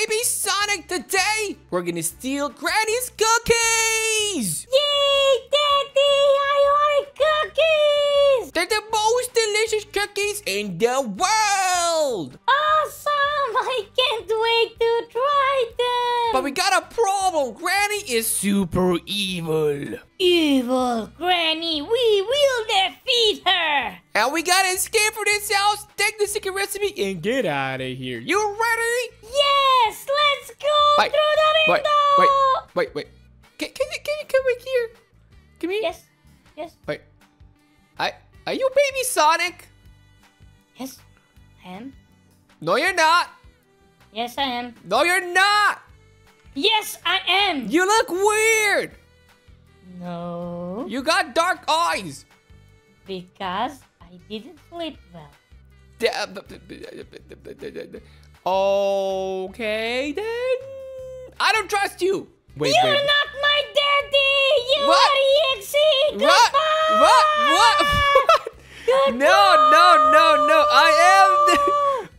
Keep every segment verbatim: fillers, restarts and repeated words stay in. Baby Sonic, today we're gonna steal Granny's cookies! Yay, Daddy! I like cookies! They're the most delicious cookies in the world! Awesome! I can't wait to try them! But we got a problem! Granny is super evil! Evil Granny! We will defeat her! And we gotta escape from this house, take the secret recipe, and get out of here. You ready? Yes! Let's go wait, through the window! Wait, wait, wait, wait. Can, can, you, can you come in here? Come here. Yes, yes. Wait. I, are you Baby Sonic? Yes, I am. No, you're not. Yes, I am. No, you're not. Yes, I am. You look weird. No. You got dark eyes. Because I didn't sleep well. Okay, then. I don't trust you. Wait, You're wait. not my daddy. You what? Are E X E. Goodbye. What? What? What? What? Goodbye. No, no, no, no. I am the,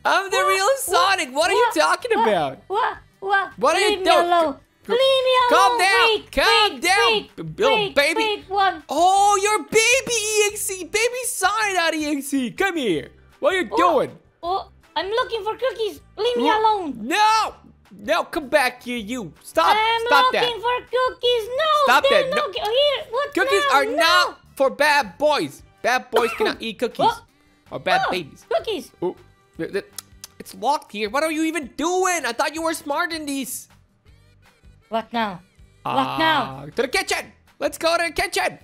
I'm the what? real Sonic. What, what are you talking what? about? What? What? What are Leave you doing? Leave me alone. Calm down. Wait, Calm wait, down. Wait, little wait, baby. Wait, one. Oh, you're baby E X E. Baby Sonic.E X E. Come here. What are you oh, doing? Oh, I'm looking for cookies. Leave me what? alone. No. No, come back here, you. Stop. I'm Stop that. I'm looking for cookies. No. Stop that. No. no. Here. What cookies now? are no. not for bad boys. Bad boys cannot eat cookies. Oh. Or bad oh, babies. Cookies. Oh. It's locked here. What are you even doing? I thought you were smart in these. What now? What uh, now? To the kitchen! Let's go to the kitchen!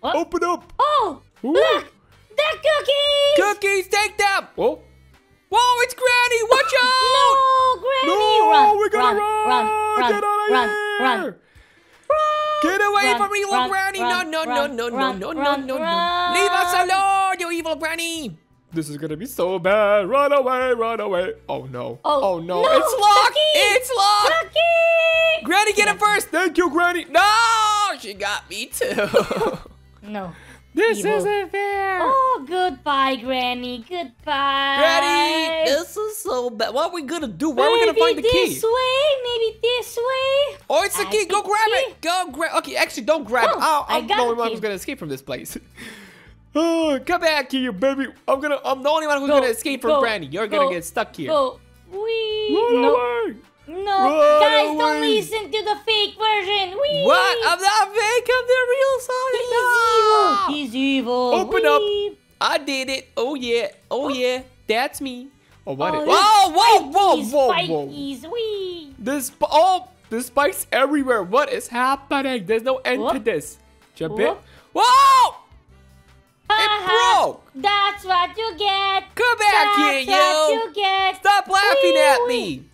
What? Open up! Oh! Ooh. Look! The cookies! Cookies! Take them! Whoa! Whoa! It's Granny! Watch out! No! Granny! No! Run, We're gonna run! Run! Run! Get out of run, here! Run, run, Get away run, from evil run, Granny! Run, no! No! No! No! Run, no! No! Run, no! No! Run. Leave us alone, you evil Granny! This is gonna be so bad. Run away, run away. Oh no. Oh, oh no. no. It's locked. Cookie. It's locked. Cookie. Granny, get it first. Thank you, Granny. No, she got me too. no. This Evil. isn't fair. Oh, goodbye, Granny. Goodbye. Granny, this is so bad. What are we gonna do? Where maybe are we gonna find the key? Maybe this way. Maybe this way. Oh, it's the I key. Go grab key. it. Go grab. Okay, actually, don't grab oh, it. Oh, I, I got no one who's gonna escape from this place. Oh, come back here, baby. I'm gonna. I'm the only one who's go, gonna escape from go, Granny. You're go, gonna get stuck here. Go. Wee. Run no. away. No, Run guys, away. don't listen to the fake version. Wee. What? I'm not fake. I'm the real Sonic. He's no. evil. He's evil. Open Wee. up. I did it. Oh yeah. Oh yeah. That's me. Oh what? Oh, it? Whoa, whoa, whoa, whoa, whoa, whoa. Wee. This. Oh, the spikes everywhere. What is happening? There's no end Whoop. to this. Jump Whoop. in. Whoa. It broke! That's what you get! Come back here, yo! Stop laughing at me!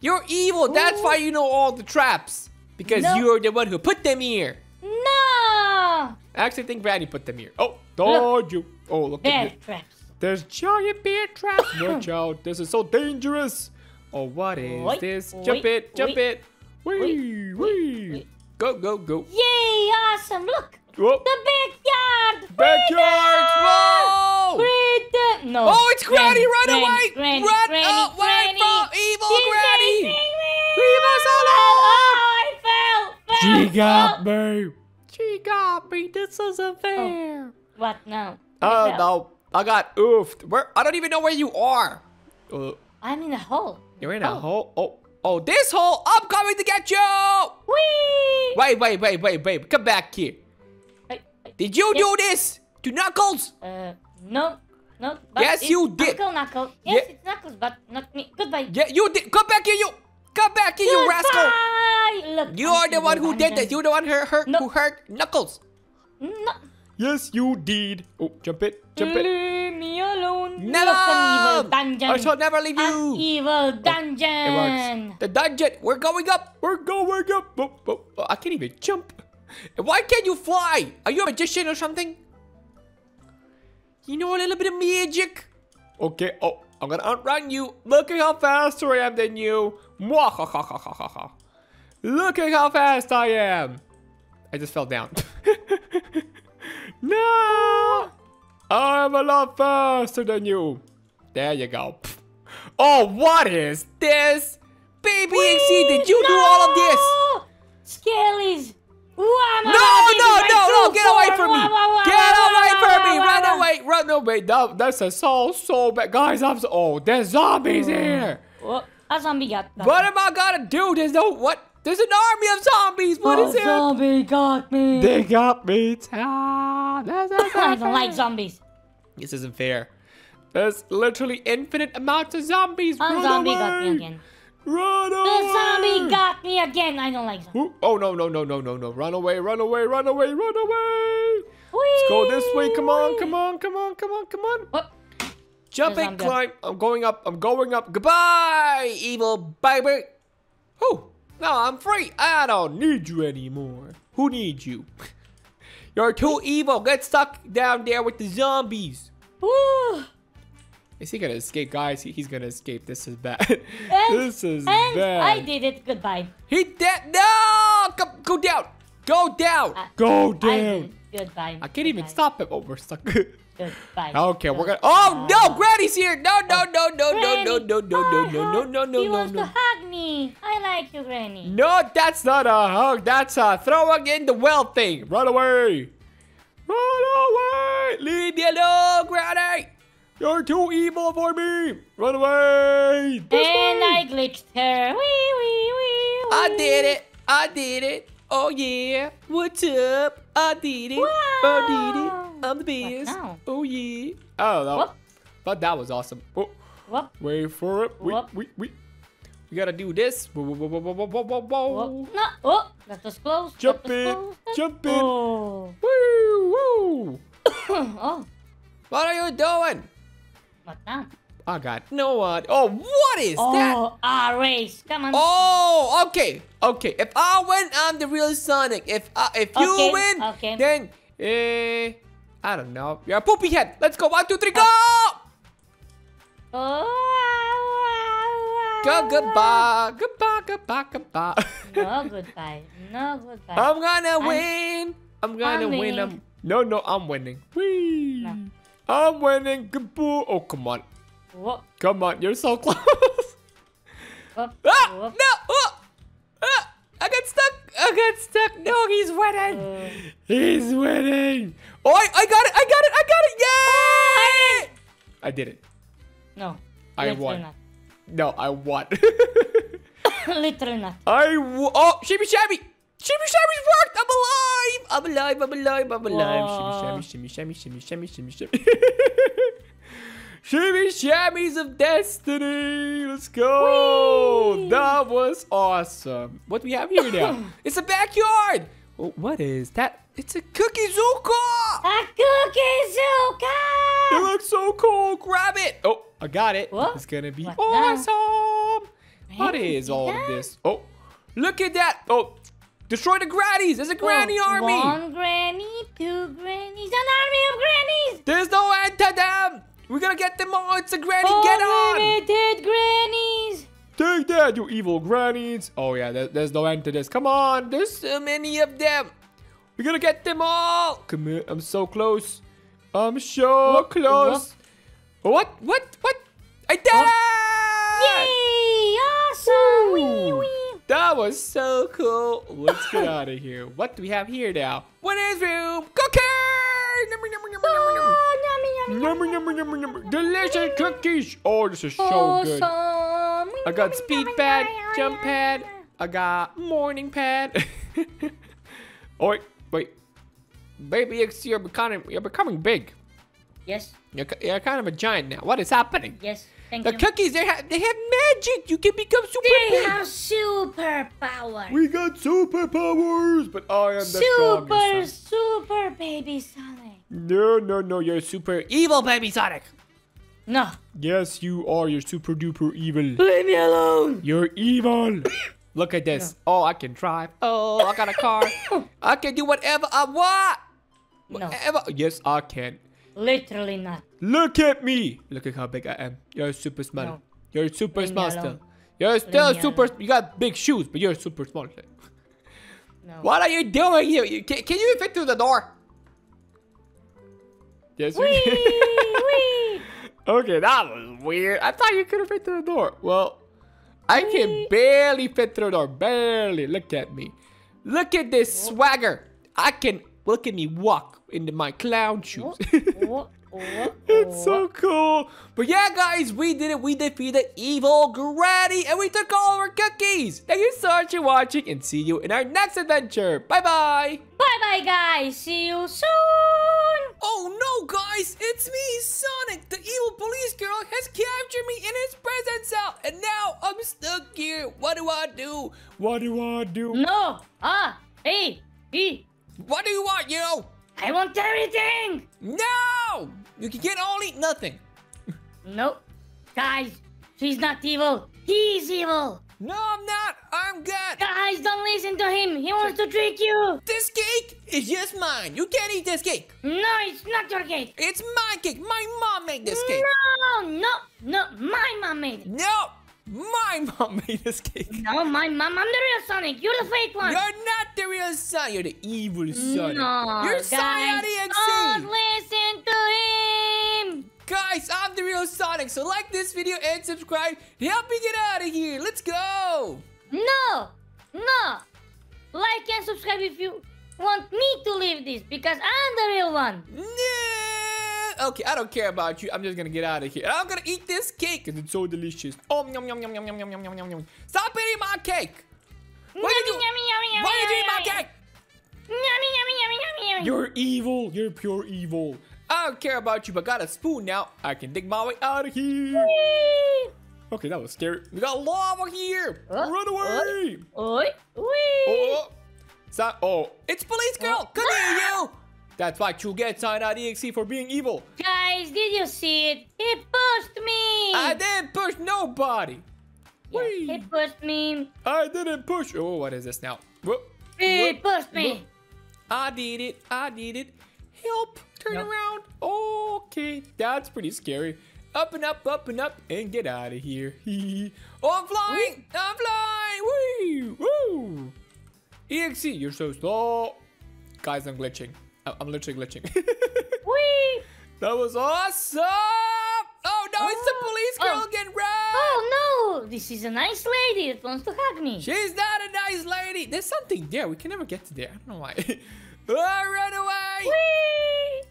You're evil! That's why you know all the traps! Because you're the one who put them here! No! I actually think Granny put them here. Oh, don't you! Oh, look at this. Bear traps. There's giant bear traps! Watch out! This is so dangerous! Oh, what is this? Jump it! Jump it! Wee! Wee! Go, go, go! Yay! Awesome! Look! Whoa. The backyard! Backyard! Whoa! Freedom. No. Oh, it's Granny! Granny run away! Granny, run Granny, away Granny. from evil She's Granny! Leave us alone! Oh, I fell! fell she got fell. me! She got me! This isn't fair! Oh. What now? Oh, fell. no. I got oofed. Where? I don't even know where you are. Uh, I'm in a hole. You're in oh. a hole? Oh. Oh, this hole! I'm coming to get you! Whee! Wait, wait, wait, wait, wait. Come back here. Did you yes. do this to Knuckles? Uh, no, no. But yes, it's you did. Knuckle, Knuckle. Yes, yeah. it's Knuckles, but not me. Goodbye. Yeah, you did. Come back here, you. Come back here, Goodbye. you rascal. Look, you are the one who I'm did this. You're the one who hurt, no. who hurt Knuckles. No. Yes, you did. Oh, jump it, jump it. Leave me alone. Never. Evil dungeon. I shall never leave you. An evil dungeon. Oh, it works. The dungeon. We're going up. We're going up. Oh, oh, oh, I can't even jump. Why can't you fly? Are you a magician or something? You know a little bit of magic? Okay, oh, I'm gonna outrun you. Look at how faster I am than you. Look at how fast I am. I just fell down. No! I'm a lot faster than you. There you go. Oh, what is this? Baby Exe, did you no! do all of this? Skellies! No, no, no, no, get away from me! Get away from me! Run away! Run away! No, that's a so, so bad. Guys, I'm so... Oh, there's zombies here! What? A zombie got me. What am I gonna do? There's no... What? There's an army of zombies! What oh, is it? Zombie got me! They got me! Ah, that's I don't like zombies. This isn't fair. There's literally infinite amounts of zombies. Run zombie away. got me again. Run away! The zombie got me again. I don't like zombies. Oh no no no no no no! Run away! Run away! Run away! Run away! Whee! Let's go this way! Come on! Come on! Come on! Come on! Come on! What? Jump and climb! I'm going up! I'm going up! Goodbye, evil baby! Who? No, I'm free. I don't need you anymore. Who needs you? You're too evil. Get stuck down there with the zombies. Woo! Is he gonna escape, guys? He, he's gonna escape. This is bad. And, this is and bad. I did it. Goodbye. He did. No! Go, go down. Go down. Uh, go down. I did. Goodbye. I can't Goodbye. even stop him. Oh, we're stuck. Goodbye. Okay, Goodbye. we're gonna. Oh no, Granny's here. No, no, no, no, Granny. no, no, no, no, no, no, no, no, no. He wants to hug me. I like you, Granny. No, that's not a hug. That's a throwing in the well thing. Run away. Run away. Leave me alone, Granny. You're too evil for me! Run away! This and way. I glitched her. Wee, wee, wee, wee. I did it! I did it! Oh yeah! What's up? I did it! Wow. I did it! I'm the best! Oh yeah! I don't know. Whoop. But that was awesome. Oh. Whoop. Wait for it! We, we, we. we gotta do this! Whoa, whoa, whoa, whoa, whoa, whoa, whoa. No. Oh! That was close! Jump was in! Close. Jump in! Oh. Woo! Woo! Oh. What are you doing? What's that? I got no one. Oh, what is oh, that? Oh, our race. Come on. Oh, okay. Okay. If I win, I'm the real Sonic. If I, if okay. you win, okay. then, eh, I don't know. You're a poopy head. Let's go. One, two, three, go. Oh. Go, goodbye. Goodbye, goodbye, goodbye. No goodbye. No goodbye. I'm gonna I'm, win. I'm gonna I'm win. I'm, no, no, I'm winning. Whee. No. I'm winning. Kaboom. Oh, come on. Whoop. Come on. You're so close. Whoop. Ah, Whoop. No. Oh. Ah, I got stuck. I got stuck. No, he's winning. Uh. He's winning. Oh, I, I got it. I got it. I got it. Yay. Oh, I, I did it. No. I won. Not. No, I won. Literally not. I won. Oh, Shimmy Shabby. Shimmy Shammy's worked! I'm alive! I'm alive, I'm alive, I'm alive. Whoa. Shimmy Shammy, Shimmy Shammy, Shimmy Shammy, Shimmy Shimmy. Shimmy Shammy's of Destiny! Let's go! Whee. That was awesome. What do we have here now? It's a backyard! Oh, what is that? It's a Cookie Zooka! A Cookie Zooka! It looks so cool! Grab it! Oh, I got it. What? It's gonna be what awesome! Now? What is all of this? Oh, look at that! Oh! Destroy the grannies! There's a granny oh, army! One granny, two grannies, an army of grannies! There's no end to them! We're gonna get them all! It's a granny! Oh, get on! Limited grannies! Take that, you evil grannies! Oh yeah, there, there's no end to this. Come on! There's so many of them! We're gonna get them all! Come here, I'm so close! I'm so what? close! What? What? What? What? I did it! Yay! Awesome! Wee wee! That was so cool. Let's get out of here. What do we have here now? What is room? Cookie! Delicious cookies. Oh, this is so awesome. good. I got speed pad, jump pad. I got morning pad. Oh, wait, wait. Baby Exe, you're becoming, you're becoming big. Yes. You're, you're kind of a giant now. What is happening? Yes. Thank the you. cookies, they have, they have magic. You can become super They big. have superpowers. We got superpowers, but I am the Super, strongest. Super, super baby Sonic. No, no, no, you're super evil baby Sonic. No. Yes, you are. You're super duper evil. Leave me alone. You're evil. Look at this. No. Oh, I can drive. Oh, I got a car. I can do whatever I want. No. Whatever. Yes, I can. Literally not. Look at me. Look at how big I am. You're a super small. No. You're a super Leave small still. You're still Leave super. You got big shoes, but you're super small. No. What are you doing here? You, can, can you fit through the door? Yes. Wee, wee. Okay, that was weird. I thought you could have fit through the door. Well, I can barely fit through the door. Barely. Look at me. Look at this swagger. I can... Look at me walk into my clown shoes. It's so cool. But yeah, guys, we did it. We defeated Evil Granny, and we took all of our cookies. Thank you so much for watching, and see you in our next adventure. Bye-bye. Bye-bye, guys. See you soon. Oh, no, guys. It's me, Sonic. The evil police girl has captured me in his prison cell, and now I'm stuck here. What do I do? What do I do? No. Ah. Hey. Hey. What do you want, yo? I want everything! No! You can get all eat nothing. Nope. Guys, she's not evil. He's evil. No, I'm not. I'm good. Guys, don't listen to him. He wants to trick you. This cake is just mine. You can't eat this cake. No, it's not your cake. It's my cake. My mom made this cake. No, no, no. My mom made it. No. My mom made this cake. No, my mom. I'm the real Sonic. You're the fake one. You're not the real Sonic. You're the evil Sonic. No, you're Sonic dot E X E. Don't listen to him. Guys, I'm the real Sonic. So like this video and subscribe to help me get out of here. Let's go. No. No. Like and subscribe if you want me to leave this because I'm the real one. No. Okay, I don't care about you. I'm just gonna get out of here. And I'm gonna eat this cake because it's so delicious. Oh, yum, yum, yum, yum, yum, yum, yum, yum, yum. Stop eating my cake! Why did you eat my cake? Yummy, yummy, yummy, yummy, yummy. You're evil. You're pure evil. I don't care about you, but got a spoon now. I can dig my way out of here. Whee! Okay, that was scary. We got lava here. Uh, Run away! Oi! Uh, oh, stop! Oh, it's police girl. Come here, you. That's why you get Sonic dot E X E for being evil. Guys, did you see it? He pushed me. I didn't push nobody. Yeah, he pushed me. I didn't push. Oh, what is this now? Whoa. He Whoa. pushed me. Whoa. I did it. I did it. Help. Turn nope. around. Okay. That's pretty scary. Up and up, up and up, and get out of here. Oh, I'm flying. Whoa. I'm flying. Woo. Woo. E X E, you're so slow. Guys, I'm glitching. I'm literally glitching. Whee! That was awesome! Oh no, oh, it's the police girl oh. getting robbed! Oh no! This is a nice lady that wants to hug me. She's not a nice lady! There's something there. We can never get to there. I don't know why. Oh, run away!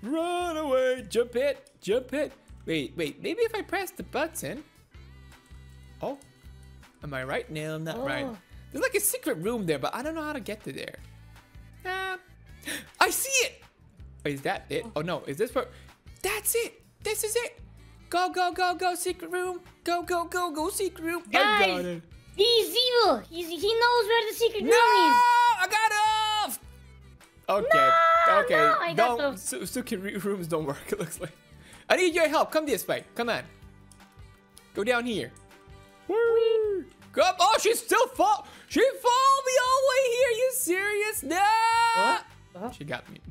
Whee! Run away! Jump it! Jump it! Wait, wait. Maybe if I press the button... Oh. Am I right? No, I'm not oh. right. There's like a secret room there, but I don't know how to get to there. Uh, I see it! Is that it? Oh no, is this part? That's it! This is it! Go, go, go, go, secret room! Go, go, go, go, secret room! Guys, I got it! He's evil! He's, he knows where the secret no! room is! No! I got off! Okay, no, okay. No, I got off. Secret rooms don't work, it looks like. I need your help. Come this way. Come on. Go down here. Whee. Go up. Oh, she's still fall. She followed me all the way here. You serious? No! What? Uh-huh. She got me.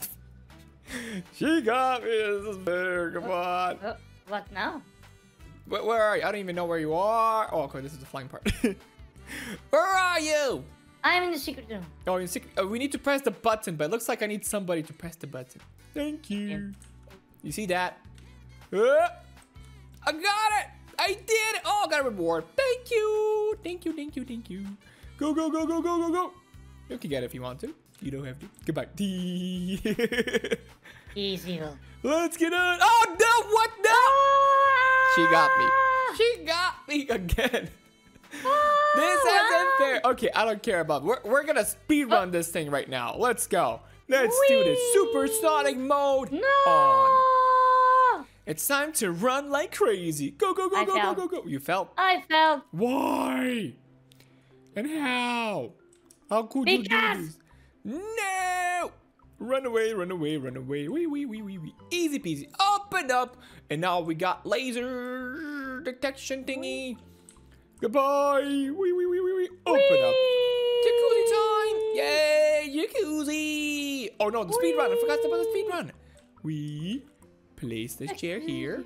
She got me. This is big. Come on. Uh, what now? Where, where are you? I don't even know where you are. Oh, okay. This is the flying part. Where are you? I'm in the secret room. Oh, in secret. Oh, we need to press the button, but it looks like I need somebody to press the button. Thank you. Yeah. You see that? Uh, I got it. I did it. Oh, I got a reward. Thank you. Thank you. Thank you. Thank you. Go, go, go, go, go, go, go. You can get it if you want to. You don't have to. Goodbye. Easy. Let's get out. Oh, no. What? No. Ah! She got me. She got me again. Ah! This isn't fair. Okay, I don't care about it. We're, we're going to speed run oh. this thing right now. Let's go. Let's Whee! do this. Supersonic mode. No. On. It's time to run like crazy. Go, go, go, I go, fell. go, go, go. You fell? I fell. Why? And how? How could because. you do this? No! Run away, run away, run away. Wee, wee, wee, wee, wee. Easy peasy. Open up. And now we got laser detection thingy. Goodbye. Wee, wee, wee, wee, wee. Open up. Jacuzzi time. Yay, jacuzzi. Oh no, the speed run. I forgot about the speed run. We place this chair here.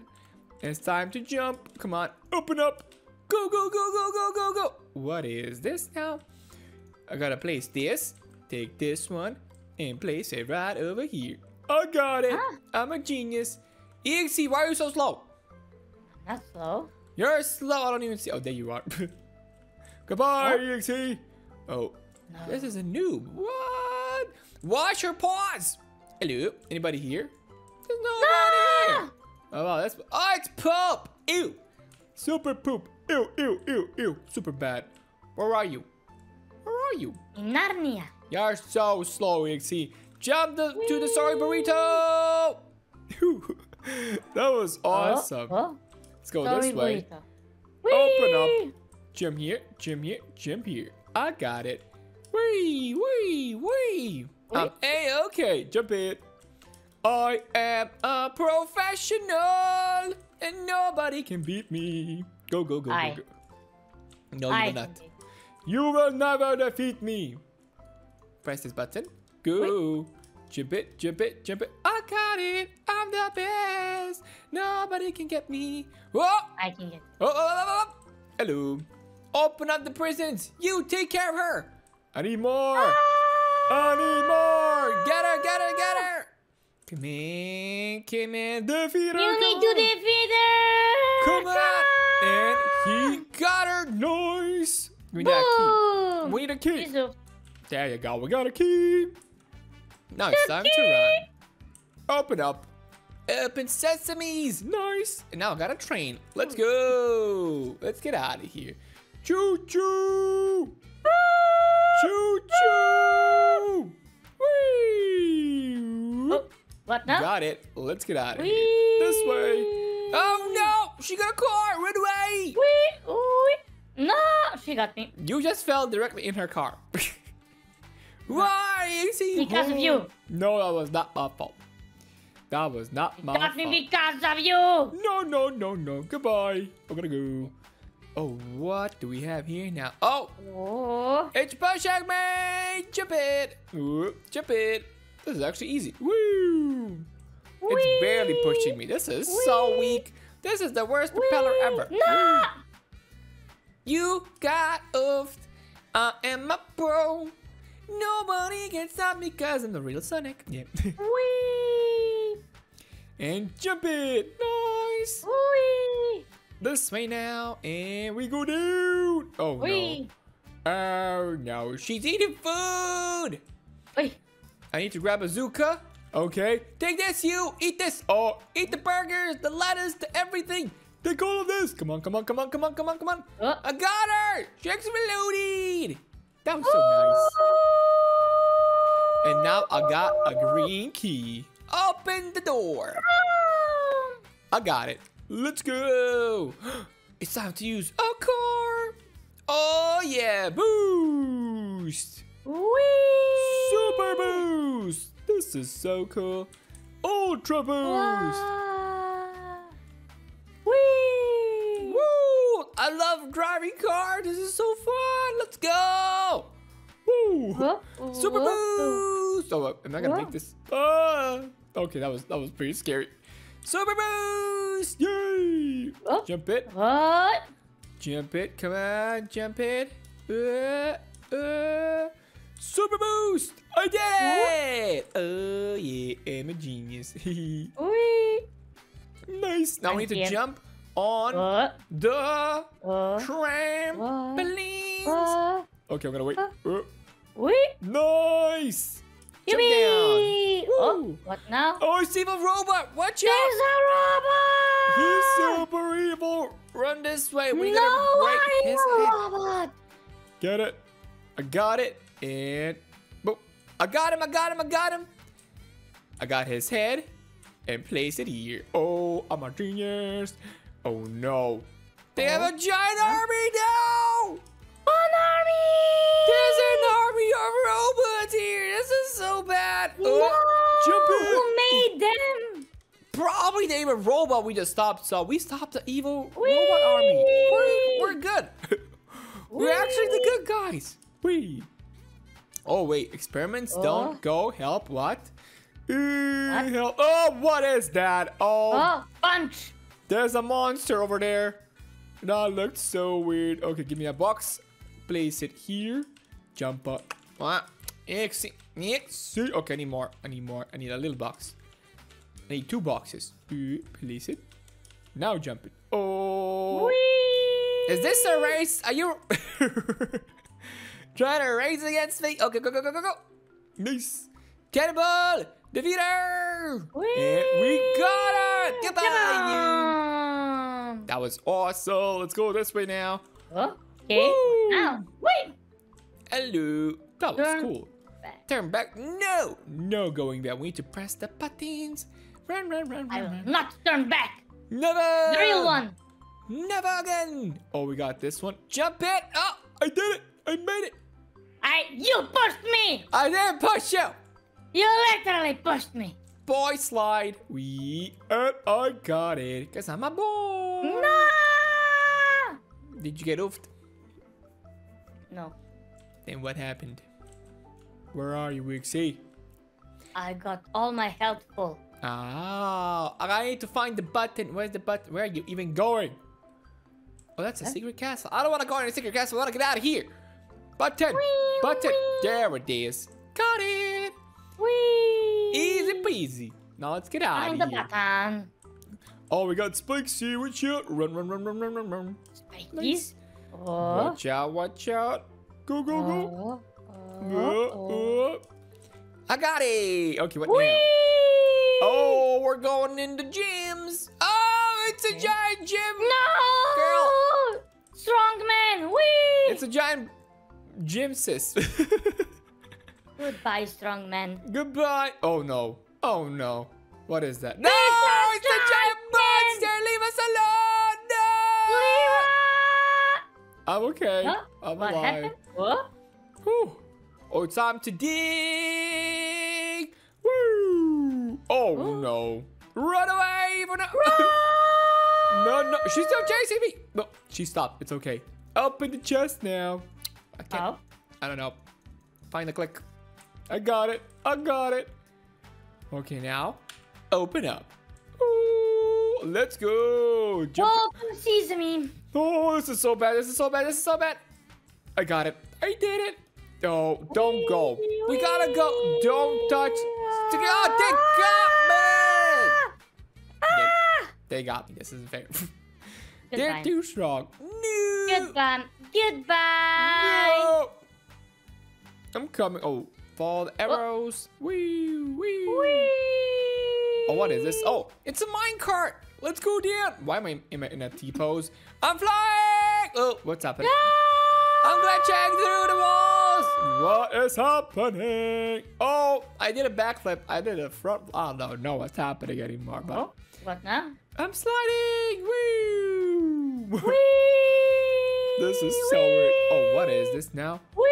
And it's time to jump. Come on. Open up. Go, go, go, go, go, go, go. What is this now? I gotta place this. Take this one and place it right over here. I got it. Ah. I'm a genius. E X E, why are you so slow? That's slow. You're slow. I don't even see. Oh, there you are. Goodbye, oh. E X E. Oh, no. This is a noob. What? Watch your paws. Hello. Anybody here? There's nobody no! here. Oh, wow. That's. Oh, it's poop. Ew. Super poop. Ew, ew, ew, ew. Super bad. Where are you? Where are you? In Narnia. You're so slow, E X E. Jump the, to the sorry burrito. That was awesome. Oh, oh. Let's go sorry this way. Whee! Open up. Jump here, jump here, jump here. I got it. Wee, wee, wee. I'm A-okay. Jump it. I am a professional and nobody can beat me. Go, go, go, I. go, go. No, I you will not. You will never defeat me. Press this button. Go. Wait. Jump it, jump it, jump it. I got it. I'm the best. Nobody can get me. Whoa. I can get it. Oh, oh, oh, oh. Hello. Open up the prisons. You take care of her. I need more. Ah. I need more. Get her, get her, get her. Come in, come in. Defeat her. You need to defeat her. Come on. Ah. And he got her. Nice. We need a key. We need a key. Jesus. There you go. We got a key. Now it's time to run. Open up. Open sesames. Nice. And now I got a train. Let's go. Let's get out of here. Choo choo. Choo choo. Wee. Oh, what now? Got it. Let's get out of Wee. here. This way. Oh no! She got a car. Run away. Wee. Wee. No, she got me. You just fell directly in her car. Why? Because home. of you. No, that was not my fault. That was not because my fault. Because of you. No, no, no, no. Goodbye. I'm gonna go. Oh, what do we have here now? Oh. oh. It's Pushing Man. Jump it. Ooh, jump it. This is actually easy. Woo. Whee. It's barely pushing me. This is Whee. so weak. This is the worst Whee. propeller ever. No. You got oofed. I am a pro. Nobody can stop me because I'm the real Sonic. Yeah. Wee. And jump it. Nice. Wee. This way now. And we go down. Oh, Wee. no. Oh, no. She's eating food. Wee. I need to grab a Zuka. Okay. Take this, you. Eat this. Oh, eat the burgers, the lettuce, the everything. Take all of this. Come on, come on, come on, come on, come on, come on. Uh. I got her. She's reloaded. That was so oh. nice. And now I got a green key. Open the door. Oh. I got it. Let's go. It's time to use a car. Oh, yeah. Boost. Whee. Super boost. This is so cool. Ultra boost. Ah. Whee. Woo. I love driving cars. This is so fun. Let's go. Whoa. Whoa. Super Whoa. boost! Oh, am I gonna Whoa. make this? Ah. Okay, that was that was pretty scary. Super boost! Yay! Whoa. Jump it! What? Jump it! Come on, jump it! Uh, uh. Super boost! I did it! Oh yeah, I'm a genius. Nice. Now I we need to it. jump on Whoa. the Whoa. trampolines. Whoa. Okay, I'm gonna wait. Uh. Wait. Nice! Jump down. Oh, what now? Oh, it's evil robot! Watch out! He's a robot! He's super evil! Run this way! We no, gotta break his head! Get it! I got it! And boom! I got him! I got him! I got him! I got his head and place it here. Oh, I'm a genius! Oh no! They oh. have a giant huh? army now! An army! There's an army of robots here. This is so bad. No! Oh, jump in. Who made them? Probably the evil robot we just stopped. So we stopped the evil Whee! robot army. We're, we're good. We're actually the good guys. Whee. Oh wait, experiments oh. don't go. Help what? what? Help. Oh, what is that? Oh, oh, punch. There's a monster over there. That looked so weird. Okay, give me a box. Place it here. Jump up. Ah, X, X. Okay, I need more. I need more. I need a little box. I need two boxes. Place it. Now jump it. Oh. Whee! Is this a race? Are you trying to race against me? Okay, go, go, go, go, go. Nice. Cannonball! Defeater! Yeah, we got it! Goodbye! Yeah. You. That was awesome. Let's go this way now. Okay. Woo. Ow. Wait. Hello. That was Turn cool. Back. Turn back. No. No going there. We need to press the buttons. Run, run, run, run. I will run. Not turn back. Never. The real one. Never again. Oh, we got this one. Jump it. Oh, I did it. I made it. I. You pushed me. I didn't push you. You literally pushed me. Boy slide. We and I got it. Cause I'm a boy. No. Did you get oofed? No. Then what happened? Where are you, Wixie? I got all my health full. Ah, I need to find the button. Where's the button? Where are you even going? Oh, that's a huh? secret castle. I don't want to go in a secret castle. I want to get out of here. Button. Wee, button. Wee. There it is. Got it. Wee. Easy peasy. Now let's get out find of the here. Button. Oh, we got spikes here. Watch out. Run, run, run, run, run, run, run. Spikies. Nice. Oh. Watch out, watch out. Go, go, go. Oh. Oh. Oh. Oh. I got it. Okay, what Whee. Now? Oh, we're going into gyms. Oh, it's a giant gym. No. Girl. Strong man. Whee. It's a giant gym, sis. Goodbye, strong man. Goodbye. Oh, no. Oh, no. What is that? No, it's, it's a giant monster. Leave us alone. No. Leave us. I'm okay. Huh? I'm what alive. Happened? What? Whew. Oh, it's time to dig. Woo. Oh, Ooh. No. Run away. Run. No, no. She's still chasing me. No, she stopped. It's okay. Up in the chest now. I can't. Oh. I don't know. Find the click. I got it. I got it. Okay, now open up. Ooh, let's go. Jump. Oh, sesame. Oh, this is so bad. This is so bad. This is so bad. I got it. I did it. Oh, don't go. We gotta go. Don't touch. Oh, they got me. Ah. They, they got me. This isn't fair. They're too strong. No. Goodbye. Goodbye. No. I'm coming. Oh, fall the arrows. Oh. Wee, wee. Wee. Oh, what is this? Oh, it's a minecart. Let's go down. Why am I in a T pose? I'm flying. Oh, what's happening? No! I'm glitching through the walls. What is happening? Oh, I did a backflip. I did a front. I don't know what's happening anymore. But oh, what now? I'm sliding. Woo! Wee! This is so Wee! Weird. Oh, what is this now? Wee!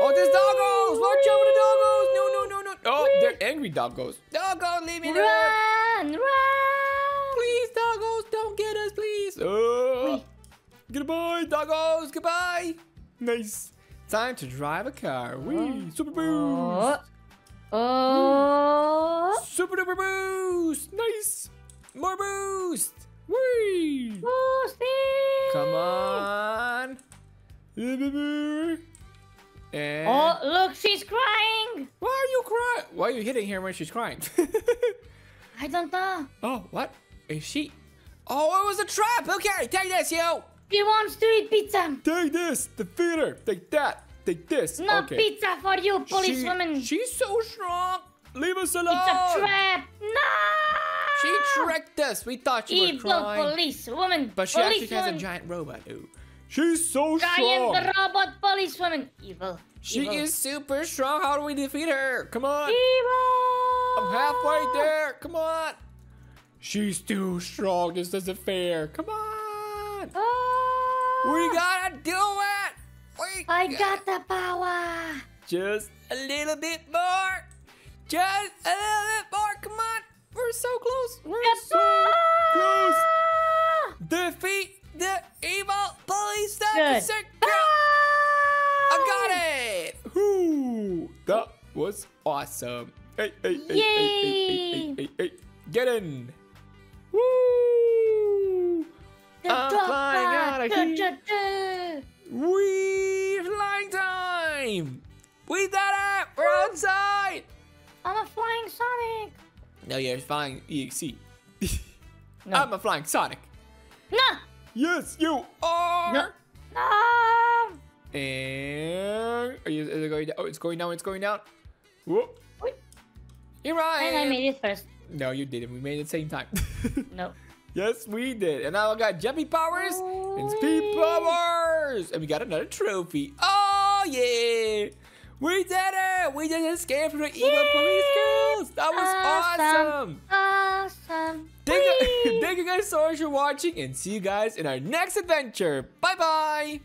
Oh, there's doggos. Watch Wee! Out for the doggos. No, no, no, no. Oh, Wee! They're angry doggos. Doggos, leave me alone. Run, run. Please, doggos, don't get us, please. Oh. Goodbye, doggos. Goodbye. Nice. Time to drive a car. Wee. Super boost. Oh. Super duper boost. Nice. More boost. Wee. Boosty. Come on. And oh, look, she's crying. Why are you crying? Why are you hitting her when she's crying? I don't know. Oh, what? Is she? Oh, it was a trap. Okay, take this, yo. She wants to eat pizza. Take this. Defeat her. Take that. Take this. No okay. Pizza for you, policewoman. She, she's so strong. Leave us alone. It's a trap. No. She tricked us. We thought she was crying. Evil policewoman. But she police actually woman. Has a giant robot. Ooh. She's so giant strong. Giant robot policewoman. Evil. She Evil. Is super strong. How do we defeat her? Come on. Evil. I'm halfway there. Come on. She's too strong. This isn't fair. Come on. Oh. We gotta do it. We I got the power. Just a little bit more. Just a little bit more. Come on. We're so close. We're Get so close. close. Defeat the evil police officer. Girl. I got it. Ooh, that was awesome. Hey, hey, hey, hey, hey, hey, hey, hey. Get in. Woo! I'm flying out of here. Wee! Flying time! We did it! We're Woo. Outside! I'm a flying Sonic. No, you're flying E X E. No. I'm a flying Sonic. No. Yes, you are. No. No. And are you? Is it going down? Oh, it's going down. It's going down. Whoa. You're right. And I made it first. No, you didn't. We made it at the same time. No. Yes, we did. And now I got jumpy powers oh, and speed powers. And we got another trophy. Oh, yeah. We did it. We did escape from the evil yeah. police girls. That was awesome. Awesome. awesome. Thank, you, thank you guys so much for watching. And see you guys in our next adventure. Bye-bye.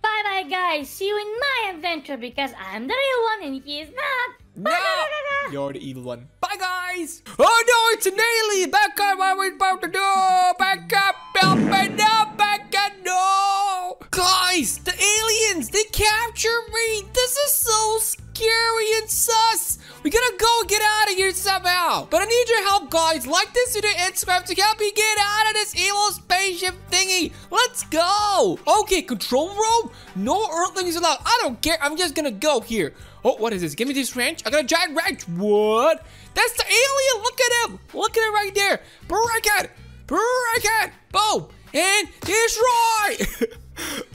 Bye-bye, guys. See you in my adventure because I'm the real one and he is not. No, you're the evil one. Bye, guys. Oh, no, it's an alien. Back up. What are we about to do? Back up. Help me now. Back up. No. Guys, the aliens, they captured me. This is so scary and sus. We gotta go get out of here somehow. But I need your help, guys. Like this video and subscribe to help me get out of this evil spaceship thingy. Let's go. Okay, control room. No earthlings allowed. I don't care. I'm just gonna go here. Oh, what is this? Give me this wrench. I got a giant wrench. What? That's the alien. Look at him. Look at it right there. Break it. Break it. Boom. And destroy.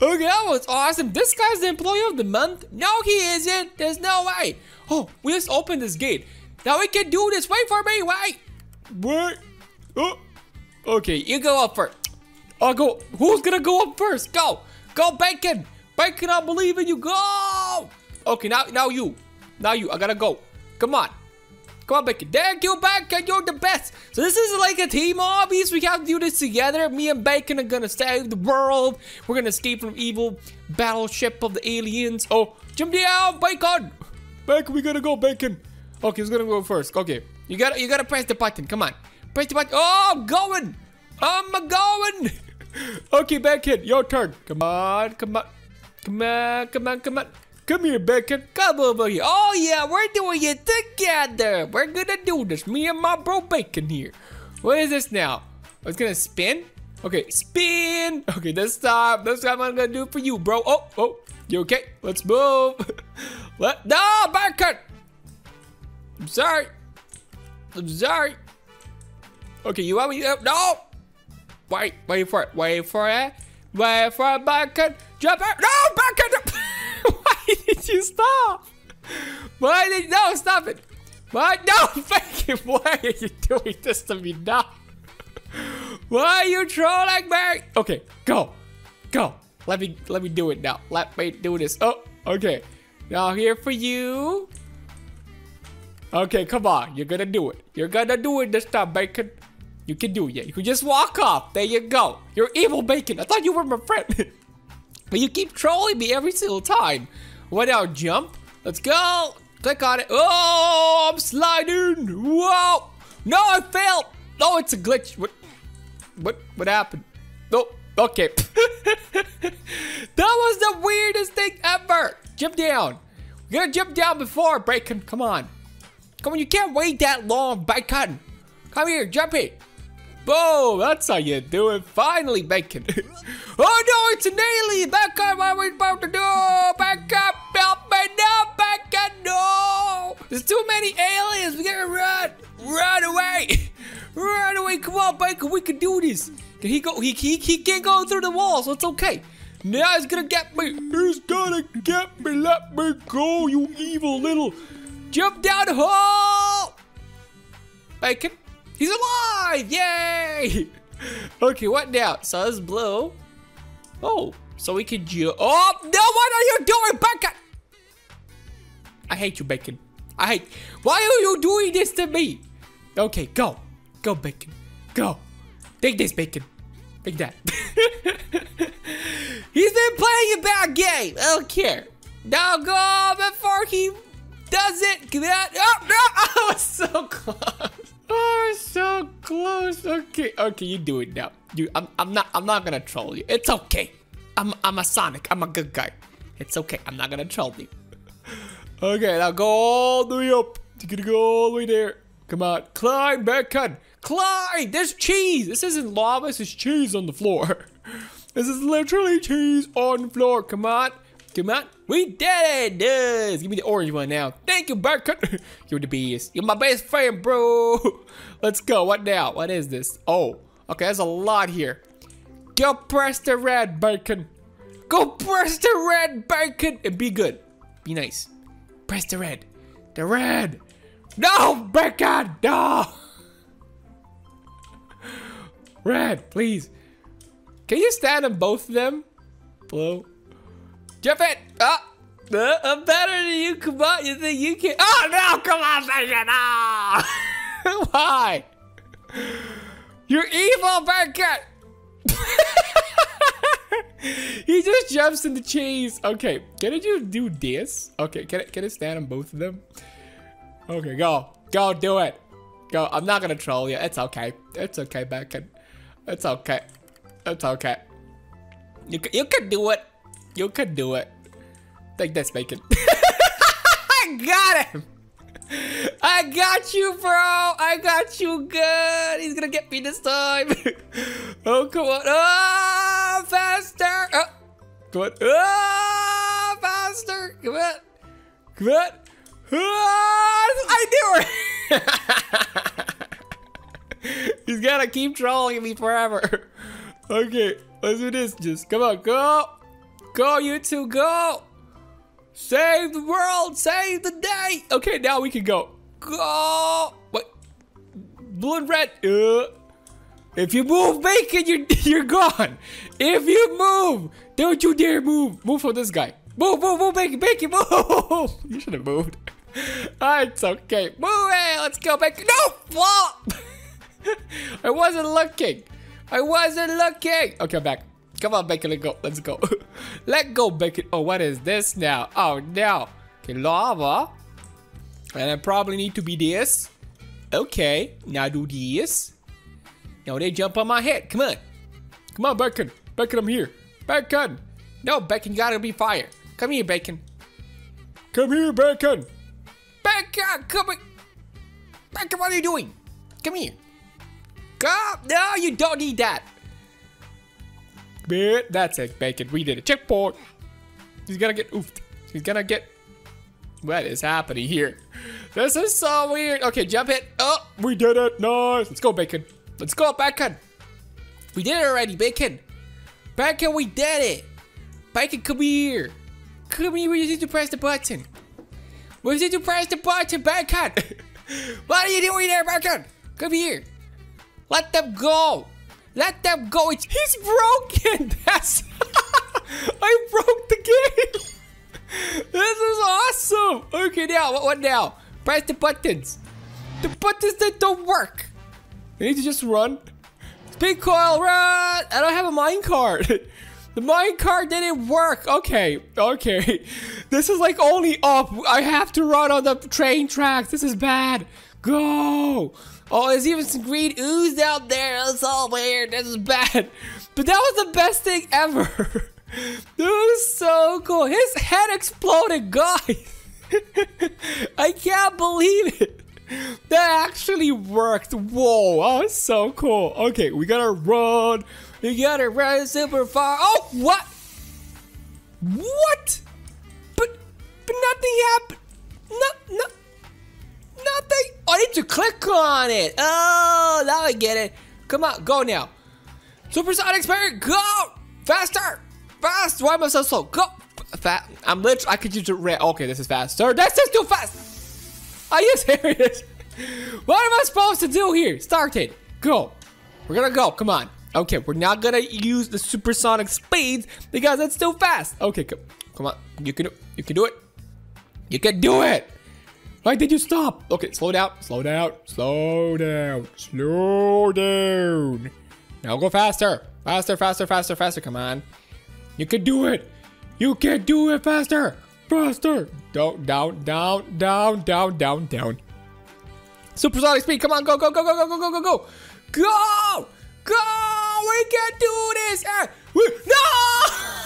Okay, that was awesome. This guy's the employee of the month. No, he isn't. There's no way. Oh, we just opened this gate. Now we can do this. Wait for me. Wait. Wait. Oh. Okay, you go up first. I'll go. Who's going to go up first? Go. Go, Bacon. Bacon, I believe in you. Go. Okay, now now you. Now you. I gotta go. Come on. Come on, Bacon. Thank you, Bacon. You're the best. So this is like a team obvious. We have to do this together. Me and Bacon are gonna save the world. We're gonna escape from evil battleship of the aliens. Oh, jump down, Bacon. Bacon, we gotta go, Bacon. Okay, who's gonna go first? Okay. You gotta you gotta press the button. Come on. Press the button. Oh, I'm going. I'm going. Okay, Bacon, your turn. Come on, come on. Come on, come on, come on. Come here, Bacon. Come over here. Oh, yeah. We're doing it together. We're going to do this. Me and my bro Bacon here. What is this now? I was going to spin. Okay, spin. Okay, this time. This time I'm going to do it for you, bro. Oh, oh. You okay? Let's move. Let No, Bacon. I'm sorry. I'm sorry. Okay, you want me? No. Wait. Wait for it. Wait for it. Wait for it, Bacon. Jump out. No, Bacon. Did you stop? Why did no stop it? Why no Bacon? Why are you doing this to me now? Why are you trolling me? Okay, go, go. Let me let me do it now. Let me do this. Oh, okay. Now here for you. Okay, come on. You're gonna do it. You're gonna do it this time, Bacon. You can do it. You can just walk off. There you go. You're evil, Bacon. I thought you were my friend, but you keep trolling me every single time. What now? Jump. Let's go. Click on it. Oh, I'm sliding. Whoa. No, I failed. No, oh, it's a glitch. What? What? What happened? No. Oh, okay. That was the weirdest thing ever. Jump down. We're gonna jump down before Bacon. Come on. Come on. You can't wait that long, Bacon. Come here. Jump here. Boom. That's how you do it. Finally, Bacon. Oh no, it's an alien! Back up! What are we about to do? Back up! Help me now! Back up! No! There's too many aliens! We gotta run! Run away! Run away! Come on, Bacon! We can do this! Can he go? He, he, he can't go through the wall, so it's okay. Now he's gonna get me! He's gonna get me! Let me go, you evil little... Jump down the hole! Bacon! He's alive! Yay! Okay, what now? So it's blue. Oh, so we can jump. Oh, no, what are you doing, Bacon? I hate you, Bacon. I hate. Why are you doing this to me? Okay, go. Go, Bacon. Go. Take this, Bacon. Take that. He's been playing a bad game. I don't care. Now go before he does it. Oh, no. I was so close. Oh, so close. Okay, okay, you do it now. You, I'm, I'm not, I'm not gonna troll you. It's okay. I'm, I'm a Sonic. I'm a good guy. It's okay. I'm not gonna troll you. Okay, now go all the way up. You're gonna go all the way there. Come on, climb, Bacon. Climb. There's cheese. This isn't lava. This is cheese on the floor. This is literally cheese on the floor. Come on, come on. We did it. Yes. Give me the orange one now. Thank you, Bacon. You're the best. You're my best friend, bro. Let's go. What now? What is this? Oh, okay. There's a lot here. Go press the red button. Go press the red button and be good. Be nice. Press the red. The red. No, bacon, no. Red, please. Can you stand on both of them? Blue. Jump it. Ah. Oh, uh, I'm better than you. Come on. You think you can? Oh, no. Come on, bacon. No. Why? You're evil, bacon. He just jumps in the cheese. Okay, can I just do this? Okay, can I, can I stand on both of them? Okay, go. Go do it. Go. I'm not gonna troll you. It's okay. It's okay, Beckon. It's okay. It's okay. You can, you can do it. You can do it. Take this, Bacon. I got him. I got you, bro. I got you good. He's gonna get me this time. Oh, come on. Oh, faster. Oh, come on. Oh, faster. Come on. Come on. Oh, I knew it. He's gonna keep trolling me forever. Okay, let's do this. Just come on. Go. Go, you two. Go. Save the world! Save the day! Okay, now we can go. Go! What? Blue and red. Uh. If you move, Bacon, you're, you're gone. If you move, don't you dare move. Move for this guy. Move, move, move, Bacon, Bacon, move! You should have moved. It's okay. Move, hey, let's go, Bacon. No! Whoa! I wasn't looking. I wasn't looking. Okay, I'm back. Come on, Bacon, let go. Let's go. Let go, Bacon. Oh, what is this now? Oh, no. Okay, lava. And I probably need to be this. Okay, now do this. Now they jump on my head. Come on. Come on, Bacon. Bacon, I'm here. Bacon. No, Bacon, you gotta be fire. Come here, Bacon. Come here, Bacon. Bacon, come here. Bacon, what are you doing? Come here. Come. No, you don't need that. That's it, Bacon. We did a checkpoint. He's gonna get oofed. He's gonna get. What is happening here? This is so weird. Okay, jump it. Oh, we did it. Nice. Let's go, Bacon. Let's go, Bacon. We did it already, Bacon. Bacon, we did it. Bacon, come here. Come here. We just need to press the button. We just need to press the button, Bacon. What are you doing there, Bacon? Come here. Let them go. Let them go. It's, he's broken. That's. I broke the game. This is awesome. Okay, now what, what? Now press the buttons. The buttons that don't work. I need to just run. Spin coil, run. I don't have a minecart. The minecart didn't work. Okay, okay. This is like only up. I have to run on the train tracks. This is bad. Go. Oh, there's even some green ooze out there. That's all weird. This is bad. But that was the best thing ever. That was so cool. His head exploded, guys. I can't believe it. That actually worked. Whoa, that was so cool. Okay, we gotta run. We gotta run super far. Oh, what? What? But, but nothing happened. No, no. Nothing. Oh, I need to click on it. Oh, now I get it. Come on, go now. Supersonic Spirit, go! Faster! Fast! Why am I so slow? Go! Fast. I'm literally, I could use the red. Okay, this is faster. This is too fast! Are you serious? What am I supposed to do here? Start it. Go. We're gonna go. Come on. Okay, we're not gonna use the supersonic speeds because it's too fast. Okay, come, come on. You can, you can do it. You can do it! Why did you stop? Okay, slow down, slow down, slow down, slow down. Now go faster, faster, faster, faster, faster. Come on, you can do it. You can do it faster, faster. Down, down, down, down, down, down, down. Supersonic speed. Come on, go, go, go, go, go, go, go, go, go, go. We can do this. No!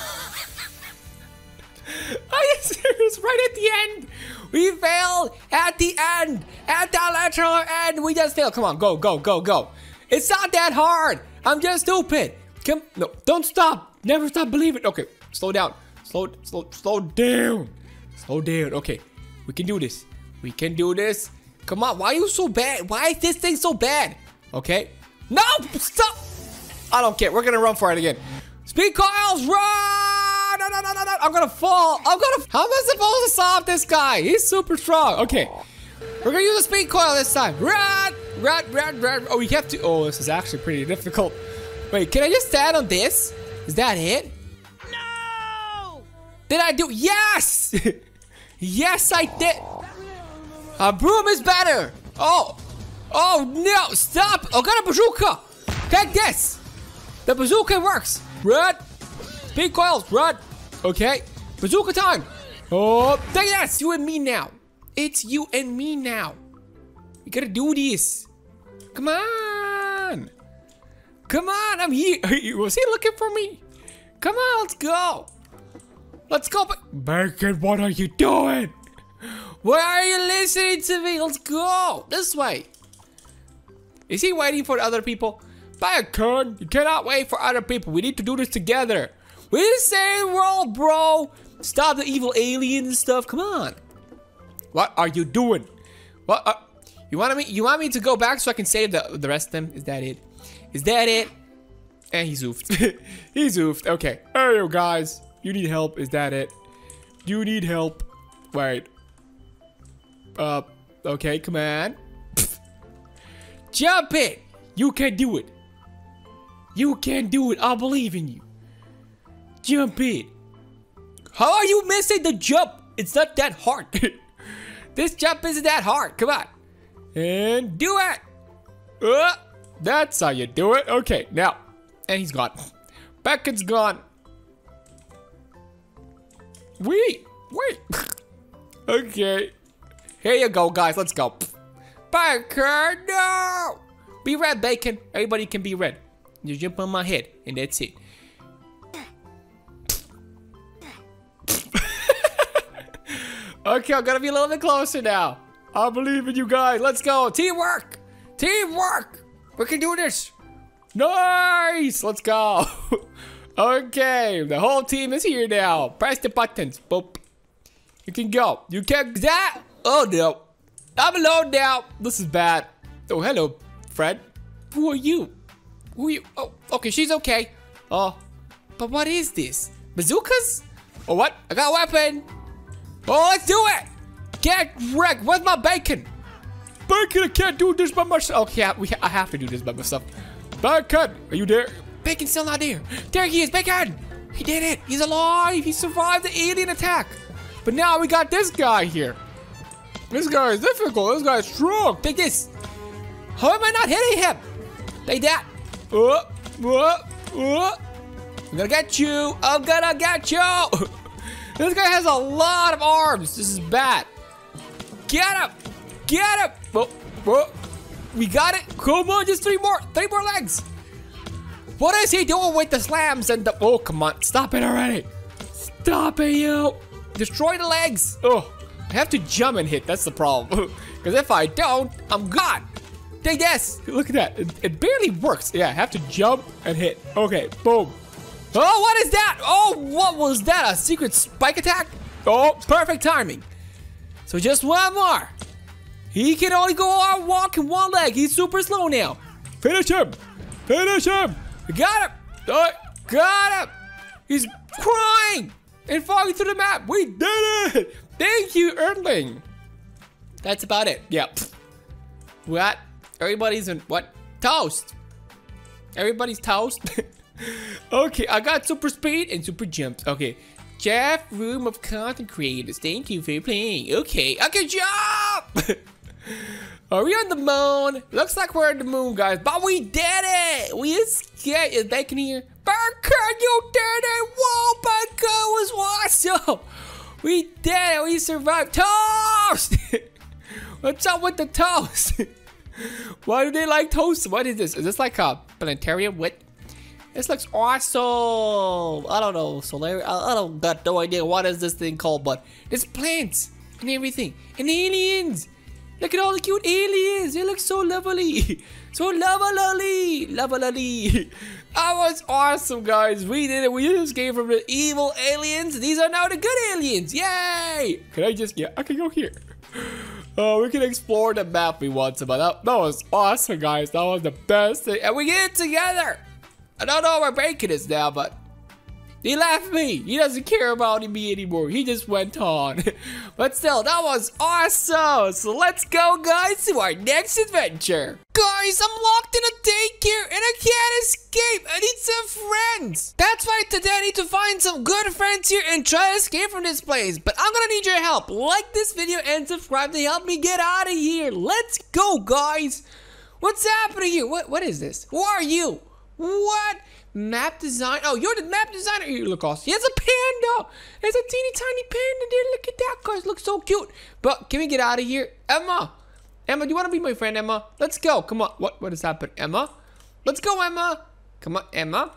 Are you serious? Right at the end. We failed at the end, at the literal end. We just failed. Come on, go, go, go, go. It's not that hard. I'm just stupid. Come, no, don't stop. Never stop believing. Okay, slow down. Slow, slow, slow down. Slow down. Okay, we can do this. We can do this. Come on, why are you so bad? Why is this thing so bad? Okay. No, stop. I don't care. We're gonna run for it again. Speed coils, run! No, no, no, no, no. I'm gonna fall. I'm gonna. How am I supposed to stop this guy? He's super strong. Okay. We're gonna use a speed coil this time. Run! Run, run, run. Oh, we have to. Oh, this is actually pretty difficult. Wait, can I just stand on this? Is that it? No! Did I do? Yes! Yes, I did. A broom is better. Oh. Oh, no. Stop. I got a bazooka. Take this. The bazooka works. Run. Speed coils. Run. Okay. Bazooka time. Oh, take that. It's you and me now. It's you and me now. We gotta do this. Come on. Come on. I'm here. Was he looking for me? Come on. Let's go. Let's go. Bacon, what are you doing? Why are you listening to me? Let's go. This way. Is he waiting for other people? Bacon, you cannot wait for other people. We need to do this together. We're in the same world, bro. Stop the evil alien stuff. Come on. What are you doing? What are, you want me? You want me to go back so I can save the the rest of them? Is that it? Is that it? And he's oofed. He's oofed. Okay. Hey, you guys. You need help. Is that it? You need help. Wait. Uh. Okay. Come on. Pfft. Jump it. You can do it. You can do it. I believe in you. Jump it. How are you missing the jump? It's not that hard. This jump isn't that hard. Come on. And do it. Uh, that's how you do it. Okay, now. And he's gone. Beckett's gone. Wait. Wait. Okay. Here you go, guys. Let's go. Beckett, no. Be red, Bacon. Everybody can be red. You jump on my head, and that's it. Okay, I'm gonna be a little bit closer now. I believe in you guys. Let's go. Teamwork. Teamwork. We can do this. Nice. Let's go. Okay, the whole team is here now. Press the buttons. Boop. You can go. You can that. Oh no. I'm alone now. This is bad. Oh, hello, Fred. Who are you? Who are you? Oh, okay, she's okay. Oh, but what is this? Bazookas? Oh, what? I got a weapon. Oh, let's do it! Get wrecked! Where's my bacon? Bacon, I can't do this by myself. Okay, I, we, I have to do this by myself. Bacon, are you there? Bacon's still not there. There he is, Bacon! He did it! He's alive! He survived the alien attack! But now we got this guy here. This guy is difficult. This guy is strong. Take this. How am I not hitting him? Take that. Uh, uh, uh. I'm gonna get you. I'm gonna get you. This guy has a lot of arms. This is bad. Get up. Get up. Whoa, whoa. We got it. Come on, just three more. Three more legs. What is he doing with the slams and the... Oh, come on. Stop it already. Stop it, you. Destroy the legs. Oh, I have to jump and hit. That's the problem. Because if I don't, I'm gone. Take this. Look at that. It, it barely works. Yeah, I have to jump and hit. Okay, boom. Oh, what is that? Oh, what was that? A secret spike attack? Oh, perfect timing. So just one more. He can only go on walking one leg. He's super slow now. Finish him. Finish him. Got him. Oh, got him. He's crying and falling through the map. We did it. Thank you, Earthling. That's about it. Yep. Yeah. What? Everybody's in what? Toast. Everybody's toast. Okay, I got super speed and super jumps. Okay, Jeff, room of content creators. Thank you for playing. Okay, I can jump. Are we on the moon? Looks like we're on the moon, guys. But we did it. We escaped. Is Bacon here? Bacon, you did it. Whoa, Bacon was awesome. We did it. We survived. Toast. What's up with the toast? Why do they like toast? What is this? Is this like a planetarium? What? This looks awesome. I don't know, Solari. I, I don't got no idea what is this thing called, but there's plants and everything and aliens. Look at all the cute aliens. They look so lovely, so lovely, lovely. That was awesome, guys. We did it. We just came from the evil aliens. These are now the good aliens. Yay! Can I just? Yeah, I can go here. Oh, uh, we can explore the map we want to. But that, that was awesome, guys. That was the best thing, and we did it together. I don't know where Bacon is now, but He left me. He doesn't care about me anymore. He just went on. But still, that was awesome. So let's go, guys, to our next adventure. Guys, I'm locked in a daycare and I can't escape. I need some friends. That's right, today I need to find some good friends here and try to escape from this place. But I'm gonna need your help. Like this video and subscribe to help me get out of here. Let's go, guys. What's happening here? What, what is this? Who are you? What? Map design? Oh, you're the map designer. Here, look, also. He has a panda. There's a teeny tiny panda there. Look at that, guys. Looks so cute. But can we get out of here? Emma. Emma, do you want to be my friend, Emma? Let's go. Come on. What? What has happened, Emma? Let's go, Emma. Come on, Emma.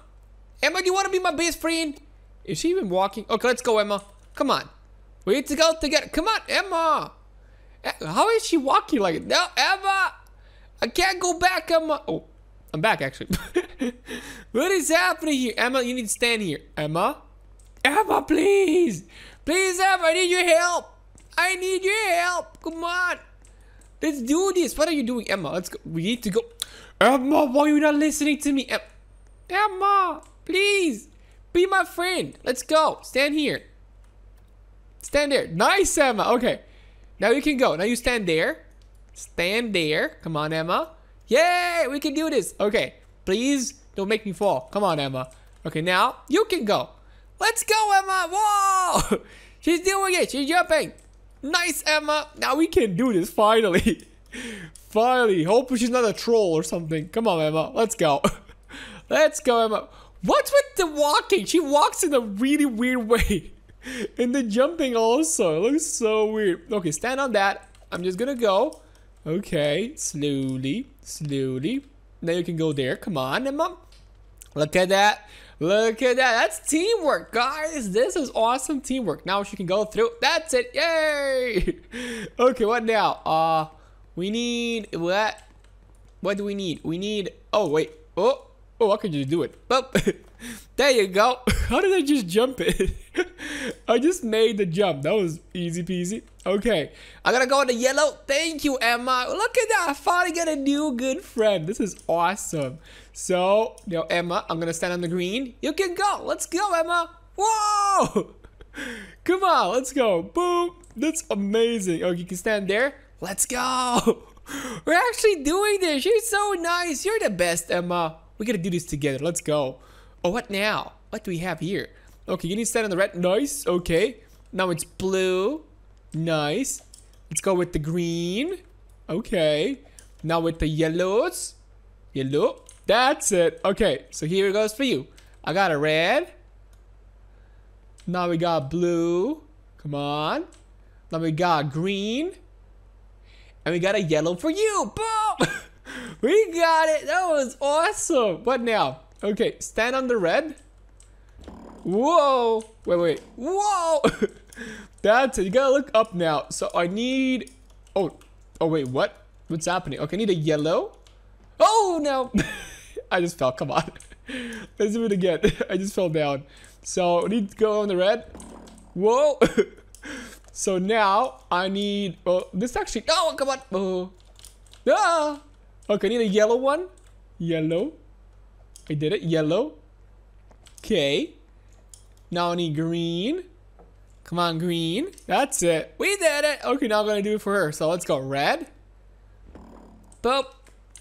Emma, do you want to be my best friend? Is she even walking? Okay, let's go, Emma. Come on. We need to go together. Come on, Emma. How is she walking like it? No, Emma. I can't go back, Emma. Oh, I'm back, actually. What is happening here? Emma, you need to stand here. Emma? Emma, please. Please, Emma, I need your help. I need your help. Come on. Let's do this. What are you doing, Emma? Let's go. We need to go. Emma, why are you not listening to me? Emma, please. Be my friend. Let's go. Stand here. Stand there. Nice, Emma. Okay. Now you can go. Now you stand there. Stand there. Come on, Emma. Yay, we can do this. Okay, please don't make me fall. Come on, Emma. Okay, now you can go. Let's go, Emma. Whoa! She's doing it. She's jumping. Nice, Emma. Now we can do this, finally. Finally. Hope she's not a troll or something. Come on, Emma. Let's go. Let's go, Emma. What's with the walking? She walks in a really weird way. And the jumping also. It looks so weird. Okay, stand on that. I'm just gonna go. Okay, slowly, slowly. Now you can go there. Come on, Emma. Look at that. Look at that. That's teamwork, guys. This is awesome teamwork. Now she can go through. That's it. Yay. Okay, what now? Uh, we need what? What do we need? We need. Oh wait. Oh, oh. How could you do it? Oh. There you go. How did I just jump it? I just made the jump. That was easy peasy. Okay. I gotta go on the yellow. Thank you, Emma. Look at that. I finally got a new good friend. This is awesome. So, you know, Emma, I'm gonna stand on the green. You can go. Let's go, Emma. Whoa! Come on. Let's go. Boom. That's amazing. Oh, you can stand there. Let's go. We're actually doing this. You're so nice. You're the best, Emma. We gotta do this together. Let's go. Oh, what now? What do we have here? Okay, you need to stand on the red. Nice. Okay. Now it's blue. Nice. Let's go with the green. Okay. Now with the yellows. Yellow. That's it. Okay. So here it goes for you. I got a red. Now we got blue. Come on. Now we got green. And we got a yellow for you. Boom. We got it. That was awesome. What now? Okay, stand on the red. Whoa. Wait, wait. Whoa. That's it. You gotta look up now. So I need... Oh. Oh, wait. What? What's happening? Okay, I need a yellow. Oh, no. I just fell. Come on. Let's do it again. I just fell down. So I need to go on the red. Whoa. So now I need... Oh, this actually... Oh, come on. Oh. Ah. Okay, I need a yellow one. Yellow. I did it. Yellow. Okay. Now I need green. Come on, green. That's it. We did it. Okay, now I'm going to do it for her. So let's go. Red. Boop.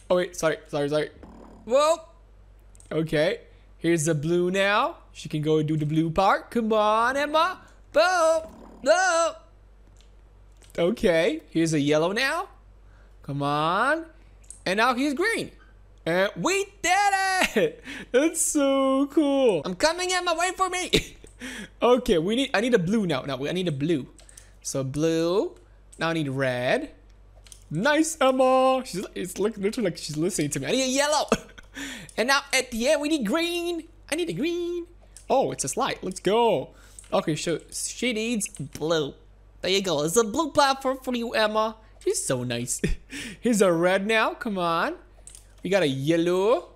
Oh, wait. Sorry. Sorry. Sorry. Whoa. Okay. Here's the blue now. She can go and do the blue part. Come on, Emma. Boop. Boop. Okay. Here's the yellow now. Come on. And now here's green. And we did it! That's so cool. I'm coming, Emma. Wait for me. Okay, we need. I need a blue now. No, I need a blue. So blue. Now I need red. Nice, Emma. She's. It's like literally like she's listening to me. I need a yellow. And now at the end we need green. I need a green. Oh, it's a slide. Let's go. Okay, so she needs blue. There you go. It's a blue platform for you, Emma. She's so nice. Here's a red now. Come on. We got a yellow.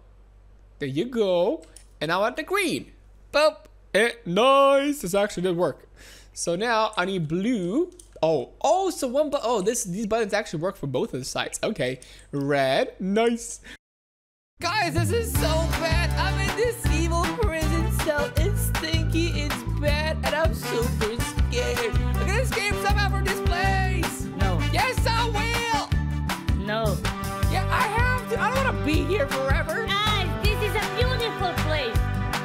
There you go. And I want the green. Boop. Eh, nice. This actually did work. So now I need blue. Oh, oh, so one but oh, this these buttons actually work for both of the sides. Okay. Red. Nice. Guys, this is so bad. I'm in this evil prison cell. It's stinky. super scared. I'm gonna escape somehow from this place. No. Yes, I will. No. Yeah, I have to. I don't want to be here forever. Guys, this is a beautiful place.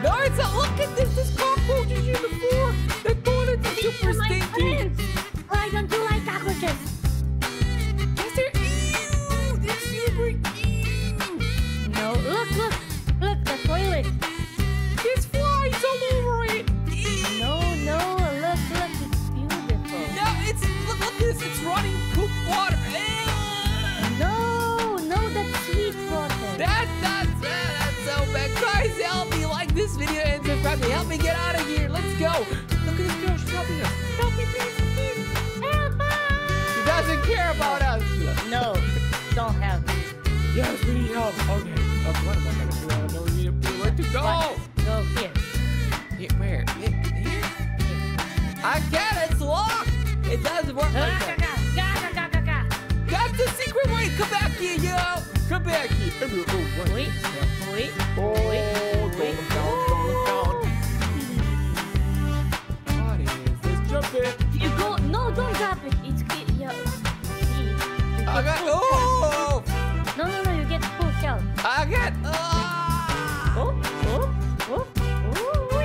No, it's a look at this. This cockroaches in the floor. They're going into these super stinky. Friends. Why don't you like cockroaches? It's running poop water. No, no, that's sweet water. That, that, that, that's so bad. Guys, help me like this video and subscribe. Help me get out of here. Let's go. Look at this girl. She's helping us. Help me, please, please. Help us. She doesn't care about us. No, don't help. Yes, we need help. Okay. Oh, what am I going to do? I don't know. We need to where to go. What? Go here. Here, where? Here? Here? I get it. It's locked. It doesn't work like that. Ga, ga, ga, ga, ga. That's the secret way. Come back here, yo. Come back here. Oh, wait. Wait. Oh, wait. Wait. Down, down, down, down. What is this? Jump it. You go. No, don't jump it. It's clear. Yeah. I got. Oh. No, no, no. You get pushed out. I got. Oh. Oh. Oh. Oh. Oh.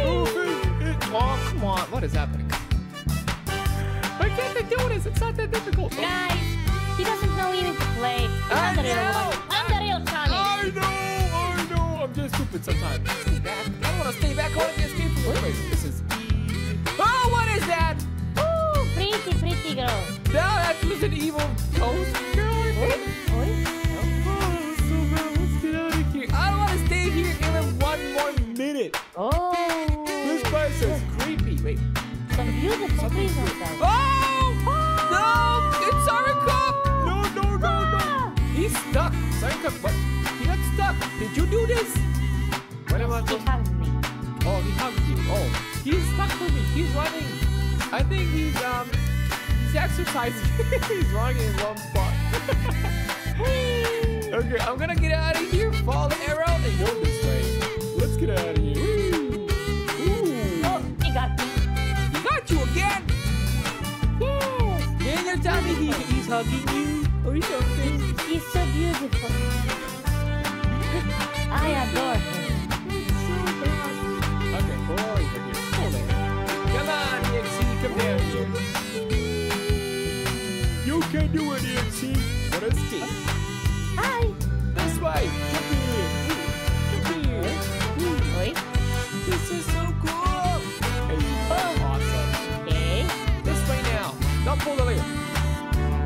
Oh, come on. What is happening? Why can't they do this? It's not that difficult. Guys, he doesn't know even to play. I'm the real one. I'm the real Sonic. I know, I know. I'm just stupid sometimes. Stay back. I don't want to stay back. I want to be escaped from the place. This is... Oh, what is that? Ooh, pretty, pretty girl. No, that was an evil ghost girl. What? What? Oh, so bad. Let's get out of here. I don't want to stay here even one more minute. Oh. This place is creepy. Wait. Some beautiful things like that. Oh! No! It's Sonic-Cup! No, no, no, no! He's stuck. Sonic-Cup, what? He got stuck. Did you do this? What am I doing? He hugged me. Oh, he hugged you. Oh. He's stuck with me. He's running. I think he's, um, he's exercising. He's running in one spot. Okay, I'm gonna get out of here, follow the arrow, and go this way. Let's get out of here. Again? Yes. Then you're telling me he, he's hugging you or something. He's so beautiful. I adore him. It's so bad. Okay, boy, you're here. Hold on. Come on, E X E, come down here. You can do it, E X E. What a ski. Hi. This way. Jump in here. Jump in here. Wait. This is so cool. Hey, oh. Awesome. Don't pull the lever.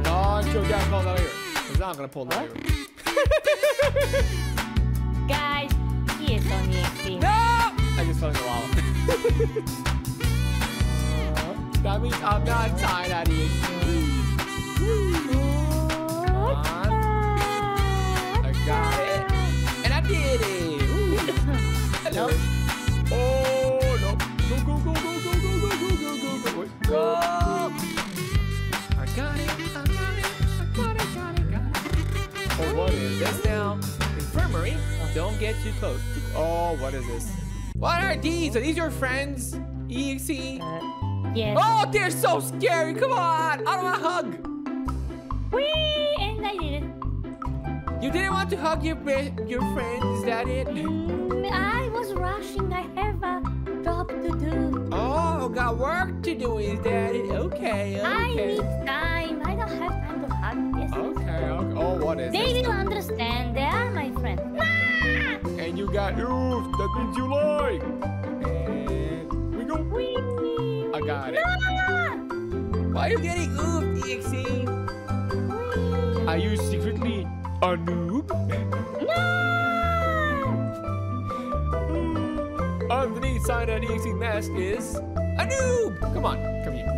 Don't you guys pull the lever. Because I'm going to pull the lever. Guys, he is on the X E. No! I just fell in the lava. That means I'm not tired at the X E. Come on. I got it. And I did it. Ooh. Hello. Nope. Oh, no. Go, go, go, go, go, go, go, go, go, go, go. Go. Got it, I got it, I got it, got it, got it. Oh, what is this now? Infirmary, don't get too close. Oh, what is this? What are these? Are these your friends, E X E? Uh, yes. Oh, they're so scary, come on! I don't want to hug! Whee! And I didn't. You didn't want to hug your, your friends, is that it? Mm, I was rushing, I have a job to do. Oh, got work to do, is that it? Okay, okay. I need time. Okay, okay. Oh, what is this? They will understand. They are my friends. And you got oof. That means you lie. And we go. Wee. I got it. No. Why are you getting oofed, E X E? Wee. Are you secretly a noob? No. Underneath sign on E X E mask is a noob. Come on, come here.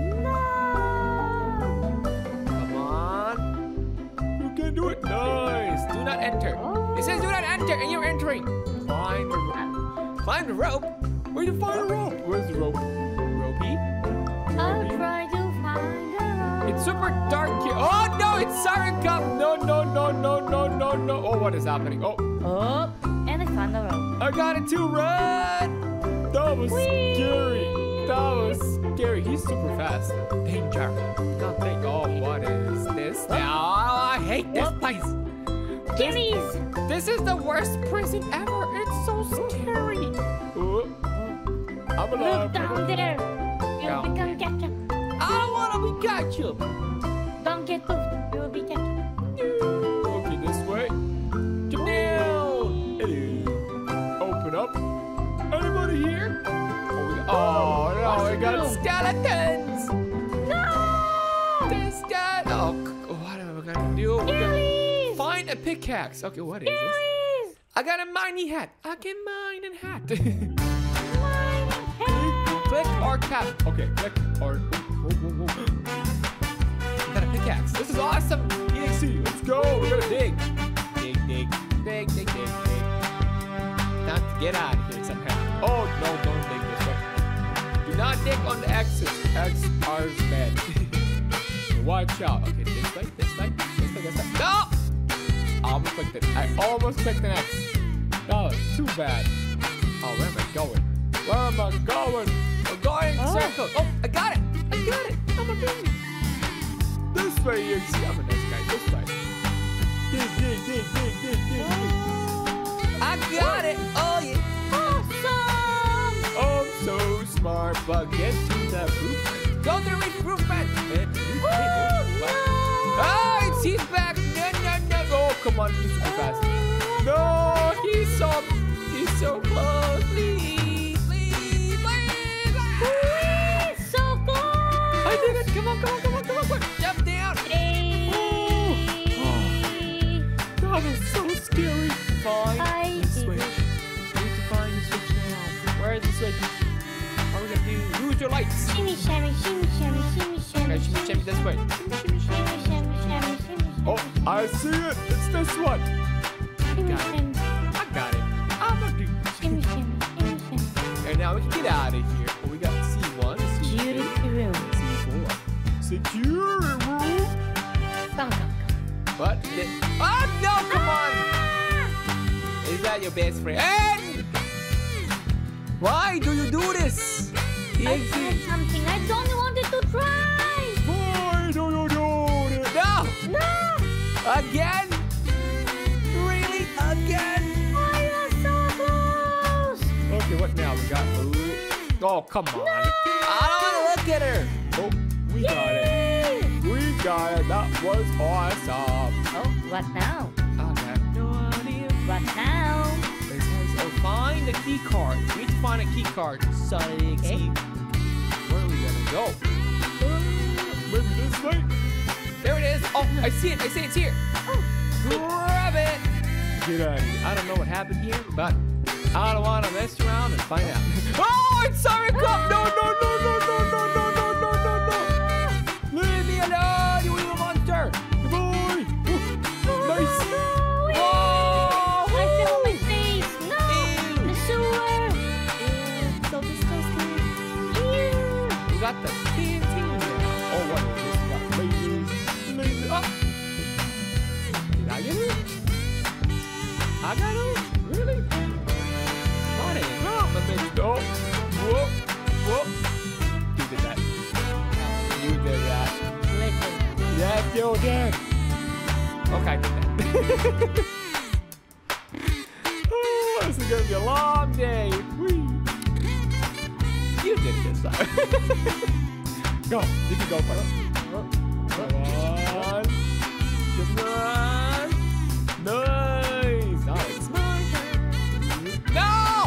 Do it. Nice. Do not enter. Oh. It says do not enter, and you're entering. Find the rope. Find the rope? Where do you find the rope? Where's the rope? Ropey? I'll try to find the rope. It's super dark here. Oh, no. It's Sonic-Cup. No, no, no, no, no, no, no. Oh, what is happening? Oh. Oh, and I found the rope. I got it too, run. That was Whee! Scary. that was scary. He's super fast. Danger. God dang. Oh, what is this now? I hate this place. Gimmies. This is the worst prison ever. It's so scary. I'm alive. Look down there. You'll become ketchup. I don't want to be ketchup. Don't get pooped. You'll be ketchup. Okay, this way. Come down. Open up. Anybody here? Oh, no, we got skeletons. No! This guy. Oh, what are we gonna do? We gotta find a pickaxe. Okay, what is this? I got a mining hat. I can mine a hat. Click or tap. Okay, click or... Whoa, whoa, whoa. We got a pickaxe. This is awesome. E X E, let's go. We're gonna dig. Dig, dig, dig, dig, dig, dig. Time to get out of here somehow. Oh, no, don't dig this way. Do not dig on the X's. X are bad. Watch out. Okay, this way, this way, this way, this way. No! I almost clicked it. I almost clicked an X. That was too bad. Oh, where am I going? Where am I going? I'm going in circles. Oh, I got it. I got it. I'm a baby. This way, you see. I'm a nice guy. This way. Dig, dig, dig, dig, dig, dig. I got it. Oh, yeah. Awesome. Oh, I'm so smart. But get to that roof. Go to the roof, man. Oh, it's he's back. No, no, no. Oh, come on. He's super fast. No, he's so, he's so close. Please. Come on, come on, come on, come on, come on. Jump down. Oh. Oh. That was so scary. Find I the switch. We need to find the switch now. Where is the switch? What are we going to do? Use your lights. Shimmy, shimmy, shimmy, shimmy, shimmy, shimmy. Okay, shimmy, shimmy, this way. Shimmy, shimmy, shimmy, shimmy, shimmy. Oh, I see it. It's this one. Shimmy, got shimmy. It. I got it. I'm going to do it. Shimmy, shimmy, shimmy, shimmy. And now we can get out of here. Oh, we got C one, C two. Beautiful room. Security room. Come, come, come. What? The... Oh no! Come on. Ah! Is that your best friend? Hey! Why do you do this? I tried something. I don't wanted to try. Why do you do this? No! No! Again? Really? Again? I was so close. Okay, what now? We got. Oh, come on! No! I don't want to look at her. Oh. We Yay! Got it. We got it. That was awesome. Oh, what now? I have no idea. What now? It says, oh, find the key card. We need to find a key card. Sonic okay. Key. Where are we gonna go? Uh, maybe this way? There it is. Oh, I see it. I see it. It's here. Oh, grab it. Get out of here. I don't know what happened here, but I don't want to mess around and find out. Oh, it's Sonic Club. No, no, no, no, no, no, no. Got the T N T now. Oh, what is this? Got lasers, lasers. Oh, did I get it? I got it. Really? What is it? Oh, whoop, whoop. You did that. You did that. Listen. Yes, you did. Okay, I did that. Oh, this is gonna be a long day. Whee. You did this time. Go. You can go for it. Come on. Come on. Nice. Oh, it's my turn. No!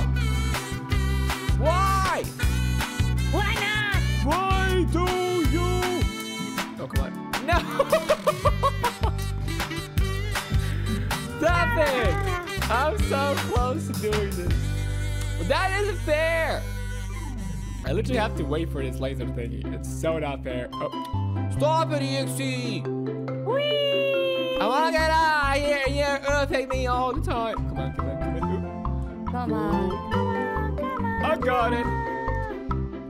Why? Why not? Why do you? Oh, come on. No! Stop it! I'm so close to doing this. But that isn't fair. I literally have to wait for this laser thingy. It's so not fair. Oh. Stop it, E X E! Whee! I wanna get out of here. You're gonna take me all the time. Come on, come on, come on. Come on, come on, come on. I got it.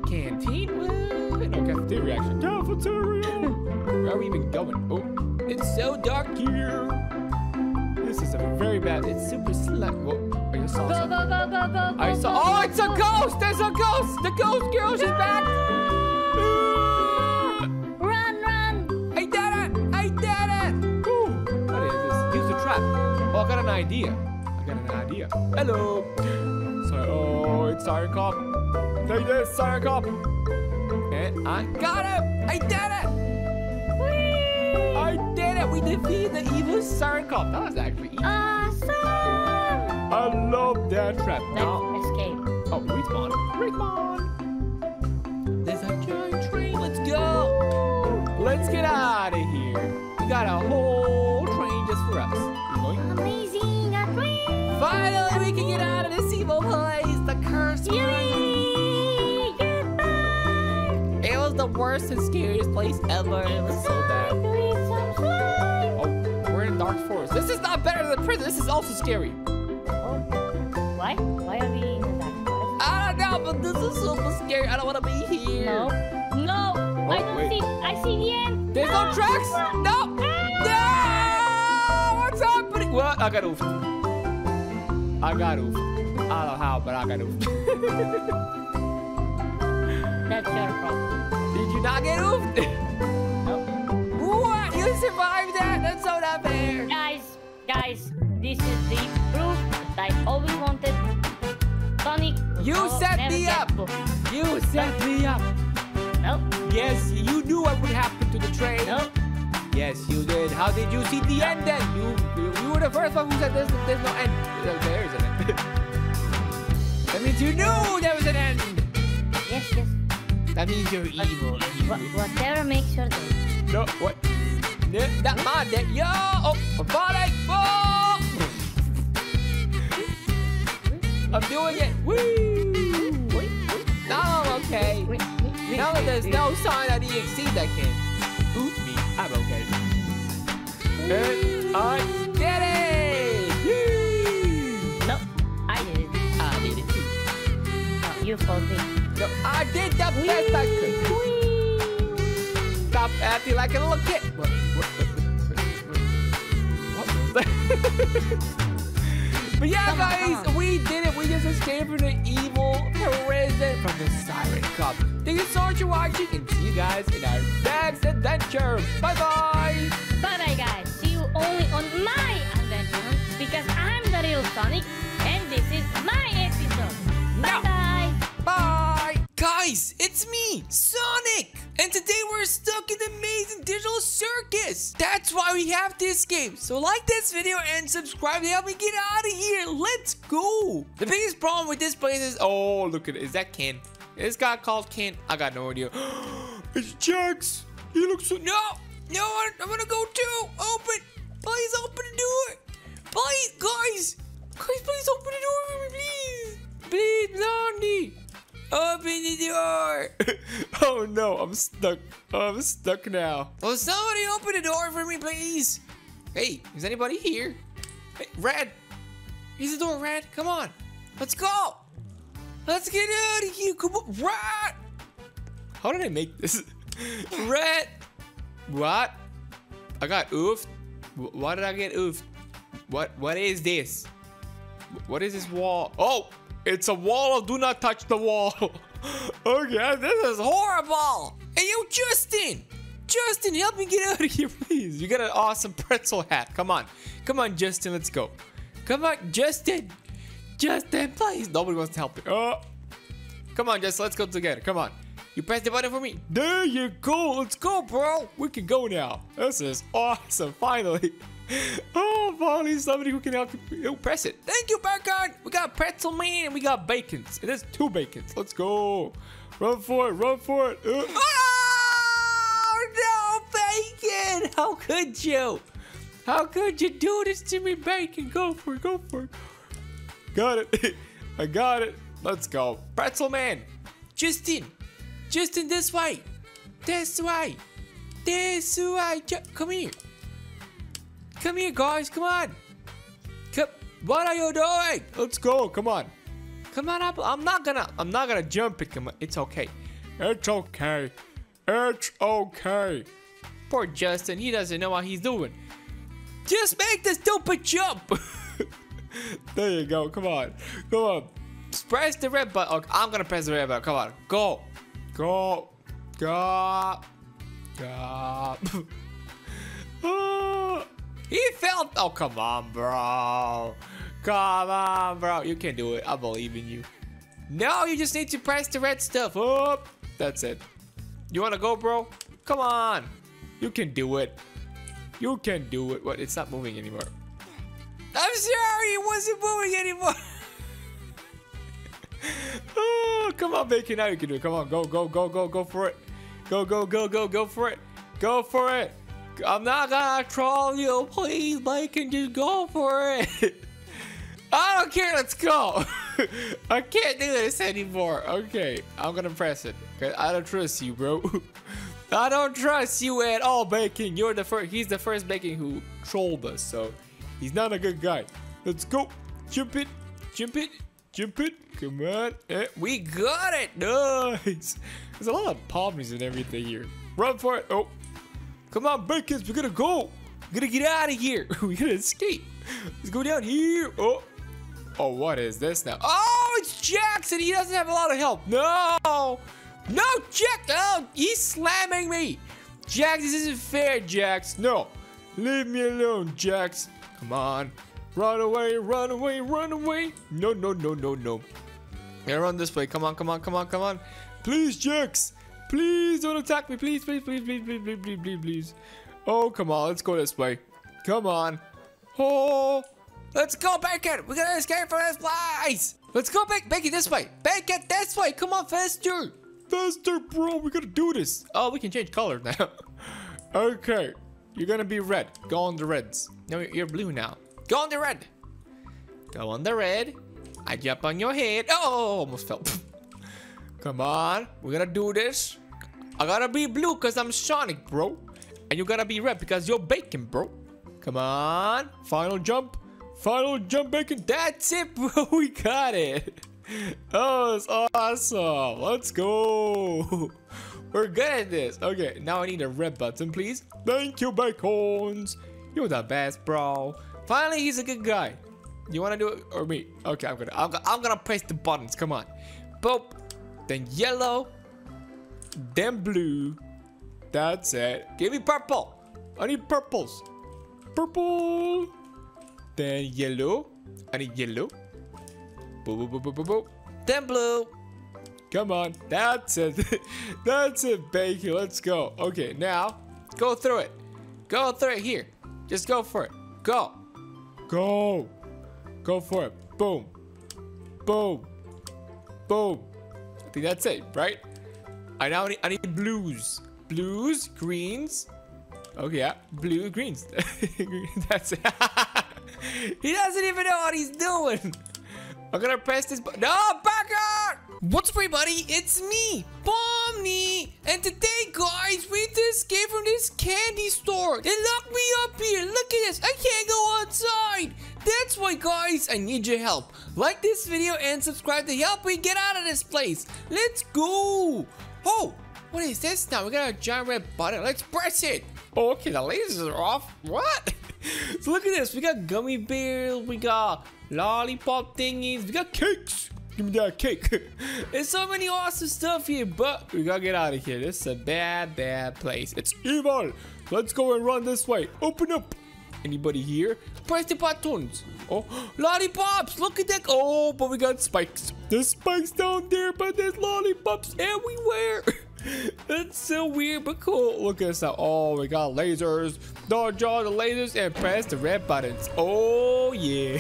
Canteen? No, cafeteria action. Cafeteria! Where are we even going? Oh, it's so dark here. This is a very bad. It's super slimy. Whoa. I saw go, something. Go, go, go, go, go, I saw. Go, oh, it's a ghost! There's a ghost! The ghost girl, she's ah! back! Ah! Run, run! I did it! I did it! Ooh. What is this? Use the trap. Oh, I got an idea. I got an idea. Hello. Sorry. Oh, it's Siren Cop. Take this, Siren Cop. And I got him! I did it! Whee! I did it! We defeated the evil Siren Cop. That was actually easy. Awesome! I love that trap. Let's now, escape. Oh, respawn. Respawn. There's a giant train. Let's go. Let's get out of here. We got a whole train just for us. Amazing. A train. Finally, we can get out of this evil place. The cursed place. Goodbye. It was the worst and scariest place ever. It was so bad. Oh, we're in Dark Forest. This is not better than prison. This is also scary. Why? Why are we in the dark forest? I don't know, but this is super scary. I don't want to be here. No. No. Oh, I don't wait. see. I see the end. There's no, no tracks. No. No. What's happening? Well, I got oofed. I got oofed. I don't know how, but I got oofed. That's your problem. Did you not get oofed? No. What? You survived that? That's so not fair. Guys, guys, this is the proof. I always wanted Sonic. You so set me up. You set me up. No. Yes, you knew what would happen to the train. No. Yes, you did. How did you see the no. end then? You, you you were the first one who said there's, there's no end. There is an end. That means you knew there was an end. Yes, yes. That means you're but, evil. Wh whatever makes your day. No, what? No, not my day. Yo, oh, body, whoa. I'm doing it! Woo! Wait, wait. Now I'm okay. Wait, wait, wait, now that there's wait, no sign of the E X E that can boot me, I'm okay. And I did it! Woo! No, I did it. I did it too. No, you fooled me. No, I did the wee, best I could. Wee. Stop acting like a little kid. What? What? What? What? But yeah, come guys, on, on. we did it. We just escaped from the evil prison from the Siren Cop. Thank you so much for watching, and see you guys in our next adventure. Bye-bye. Bye-bye, guys. See you only on my adventure, because I'm the real Sonic, and this is my episode. Bye-bye. No. Bye. Guys, it's me, Sonic. And today we're stuck in the maze and digital circus. That's why we have this game. So like this video and subscribe to help me get out of here. Let's go. The biggest problem with this place is, oh, look at it. Is that Ken? This guy called Ken. I got no idea. It's Jax. He looks so, no, no, I, I'm gonna go too. Open, please open the door. Please, guys, guys, please open the door for me, please. Please, Lonnie. Open the door! Oh no, I'm stuck. I'm stuck now. Will somebody open the door for me, please? Hey, is anybody here? Hey, Red! Here's the door, Red. Come on. Let's go! Let's get out of here. Come on, Red! How did I make this? Red! What? I got oofed? Why did I get oofed? What? What is this? What is this wall? Oh! It's a wall of do not touch the wall. Okay, this is horrible. Hey, yo, Justin. Justin, help me get out of here, please. You got an awesome pretzel hat. Come on. Come on, Justin. Let's go. Come on, Justin. Justin, please. Nobody wants to help me. Oh. Come on, Justin. Let's go together. Come on. You press the button for me. There you go. Let's go, bro. We can go now. This is awesome. Finally. Oh, finally somebody who can help you press it. Thank you, Bacon. We got pretzel man and we got bacons. And there's two bacons. Let's go. Run for it. Run for it. Uh. Oh, no, Bacon. How could you? How could you do this to me, Bacon? Go for it. Go for it. Got it. I got it. Let's go. Pretzel man. Justin. Justin, this way. This way. This way. Come here. Come here, guys. Come on. Come. What are you doing? Let's go. Come on. Come on up. I'm not gonna. I'm not gonna jump it. Come on. It's okay. It's okay. It's okay. Poor Justin. He doesn't know what he's doing. Just make the stupid jump. There you go. Come on. Come on. Press the red button. Okay, I'm gonna press the red button. Come on. Go. Go. Go. Go. Oh, he fell. Oh, come on, bro. Come on, bro. You can do it. I believe in you. No, you just need to press the red stuff. Oh, that's it. You wanna go, bro? Come on. You can do it. You can do it. What? It's not moving anymore. I'm sorry. It wasn't moving anymore. Oh, come on, Bacon. Now you can do it. Come on. Go, go, go, go, go for it. Go, go, go, go, go for it. Go for it. I'm not gonna troll you. Please, Bacon, just go for it. I don't care. Let's go. I can't do this anymore. Okay. I'm gonna press it. Cause I don't trust you, bro. I don't trust you at all, Bacon. You're the first. He's the first Bacon who trolled us, so he's not a good guy. Let's go. Jump it. Jump it. Jump it. Come on. Eh, we got it. Nice. There's a lot of palmies and everything here. Run for it. Oh. Come on, Bacon. We're gonna go. We're gonna get out of here. We're gonna escape. Let's go down here. Oh. Oh, what is this now? Oh, it's Jackson. He doesn't have a lot of help. No. No, Jax! Oh, he's slamming me! Jax, this isn't fair, Jax. No. Leave me alone, Jax. Come on. Run away, run away, run away. No, no, no, no, no. Yeah, run this way. Come on, come on, come on, come on. Please, Jax. Please don't attack me. Please, please, please, please, please, please, please, please, please. Oh, come on. Let's go this way. Come on. Oh. Let's go, Bacon. We're gonna escape from this place. Let's go, Bacon. Bacon, this way. Bacon, this way. Come on, faster. Faster, bro. We gotta do this. Oh, we can change color now. Okay. You're gonna be red. Go on the reds. No, you're blue now. Go on the red. Go on the red. I jump on your head. Oh, almost fell. Come on. We're gonna do this. I gotta be blue because I'm Sonic, bro. And you gotta be red because you're Bacon, bro. Come on. Final jump. Final jump, Bacon. That's it, bro. We got it. Oh, it's awesome. Let's go. We're good at this. Okay, now I need a red button, please. Thank you, Bacons. You're the best, bro. Finally, he's a good guy. You want to do it or me? Okay, I'm gonna, I'm, I'm gonna press the buttons. Come on. Boop. Then yellow. Then blue. That's it. Give me purple. I need purples. Purple. Then yellow. I need yellow. Boop, boop, boop, boop, boop. Then blue. Come on. That's it. That's it, Bacon. Let's go. Okay, now go through it. Go through it here. Just go for it. Go. Go. Go for it. Boom. Boom. Boom. I think that's it, right? I now need, I need blues. Blues, greens. Okay, yeah. Blue, greens. That's it. He doesn't even know what he's doing. I'm gonna press this button. No, back out! What's up, everybody? It's me, Pomni! And today, guys, we just came from this candy store. They locked me up here. Look at this. I can't go outside. That's why, guys, I need your help. Like this video and subscribe to help me get out of this place. Let's go. Oh, what is this now? We got a giant red button. Let's press it. Oh, okay, the lasers are off. What? So look at this. We got gummy bears. We got lollipop thingies. We got cakes. Give me that cake. There's so many awesome stuff here, but we gotta get out of here. This is a bad, bad place. It's evil. Let's go and run this way. Open up. Anybody here? Press the buttons. Oh, lollipops. Look at that. Oh, but we got spikes. There's spikes down there, but there's lollipops everywhere. That's so weird, but cool. Look at this now. Oh, we got lasers. Dodge all the lasers and press the red buttons. Oh, yeah.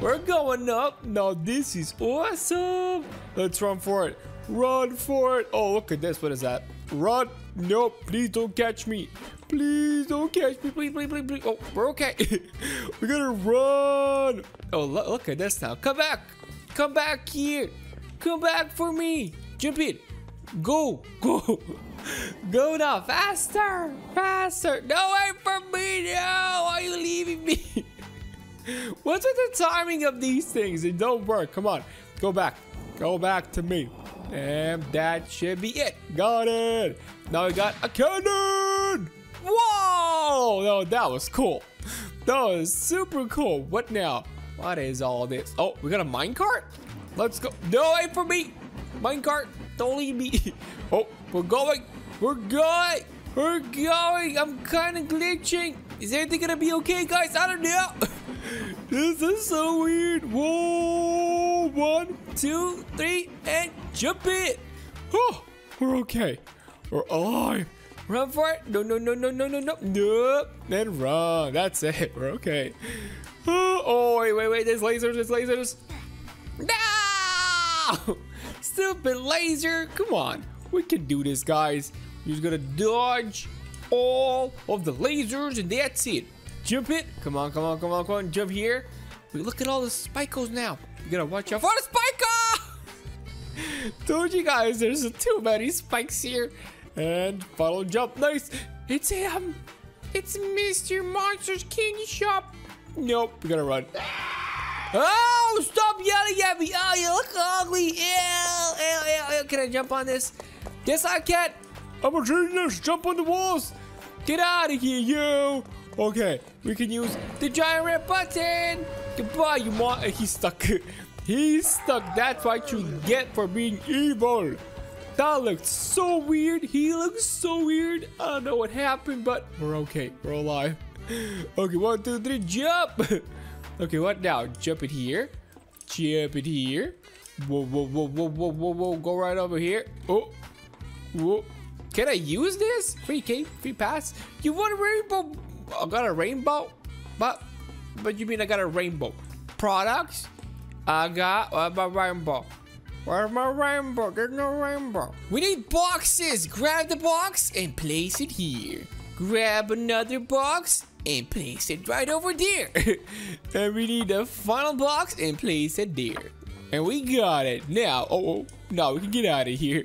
We're going up. Now, this is awesome. Let's run for it. Run for it. Oh, look at this. What is that? Run. No, please don't catch me. Please don't catch me. Please, please, please, please. Oh, we're okay. We gotta run. Oh, look, look at this now. Come back. Come back here. Come back for me. Jump in. Go, go, go now, faster, faster. No, wait for me, no, why are you leaving me? What's with the timing of these things? It don't work, come on, go back, go back to me. And that should be it, got it. Now we got a cannon. Whoa, no, that was cool. That was super cool. What now? What is all this? Oh, we got a minecart? Let's go. No, wait for me. Minecart, don't leave me. Oh, we're going. We're going. We're going. I'm kind of glitching. Is everything going to be okay, guys? I don't know. This is so weird. Whoa. One, two, three, and jump it. Oh, we're okay. We're alive. Run for it. No, no, no, no, no, no, no. Nope. Then run. That's it. We're okay. Oh, oh, wait, wait, wait. There's lasers. There's lasers. No! Stupid laser. Come on. We can do this, guys. We're just going to dodge all of the lasers, and that's it. Jump it. Come on, come on, come on, come on. Jump here. We look at all the spikos now. We got to watch out for the spikos. Told you guys there's too many spikes here. And final jump. Nice. It's him. It's Mister Monster's Candy Shop. Nope. We're going to run. Oh, stop yelling at me. Oh, you look ugly. Ew, ew, ew. Can I jump on this? Yes, I can. I'm a genius. Jump on the walls. Get out of here, you. Okay. We can use the giant red button. Goodbye, you mon. He's stuck. He's stuck. That's what you get for being evil. That looked so weird. He looks so weird. I don't know what happened, but we're okay. We're alive. Okay, one, two, three, jump. Okay, what now? Jump it here. Jump it here. Whoa, whoa, whoa, whoa, whoa, whoa, whoa. Go right over here. Oh, whoa. Can I use this? Free cake, free pass. You want a rainbow? I got a rainbow. But, but you mean I got a rainbow? Products? I got a rainbow. Where's my rainbow? There's no rainbow. We need boxes. Grab the box and place it here. Grab another box and place it right over there. And we need the final box and place it there. And we got it. Now, oh, oh no, we can get out of here.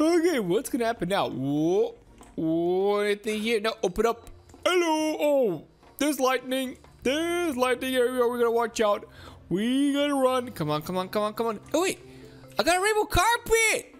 Okay, what's gonna happen now? Whoa, whoa, anything here? No, open up. Hello. Oh, there's lightning. There's lightning here. We're gonna watch out. We gotta run. Come on, come on, come on, come on. Oh, wait. I got a rainbow carpet.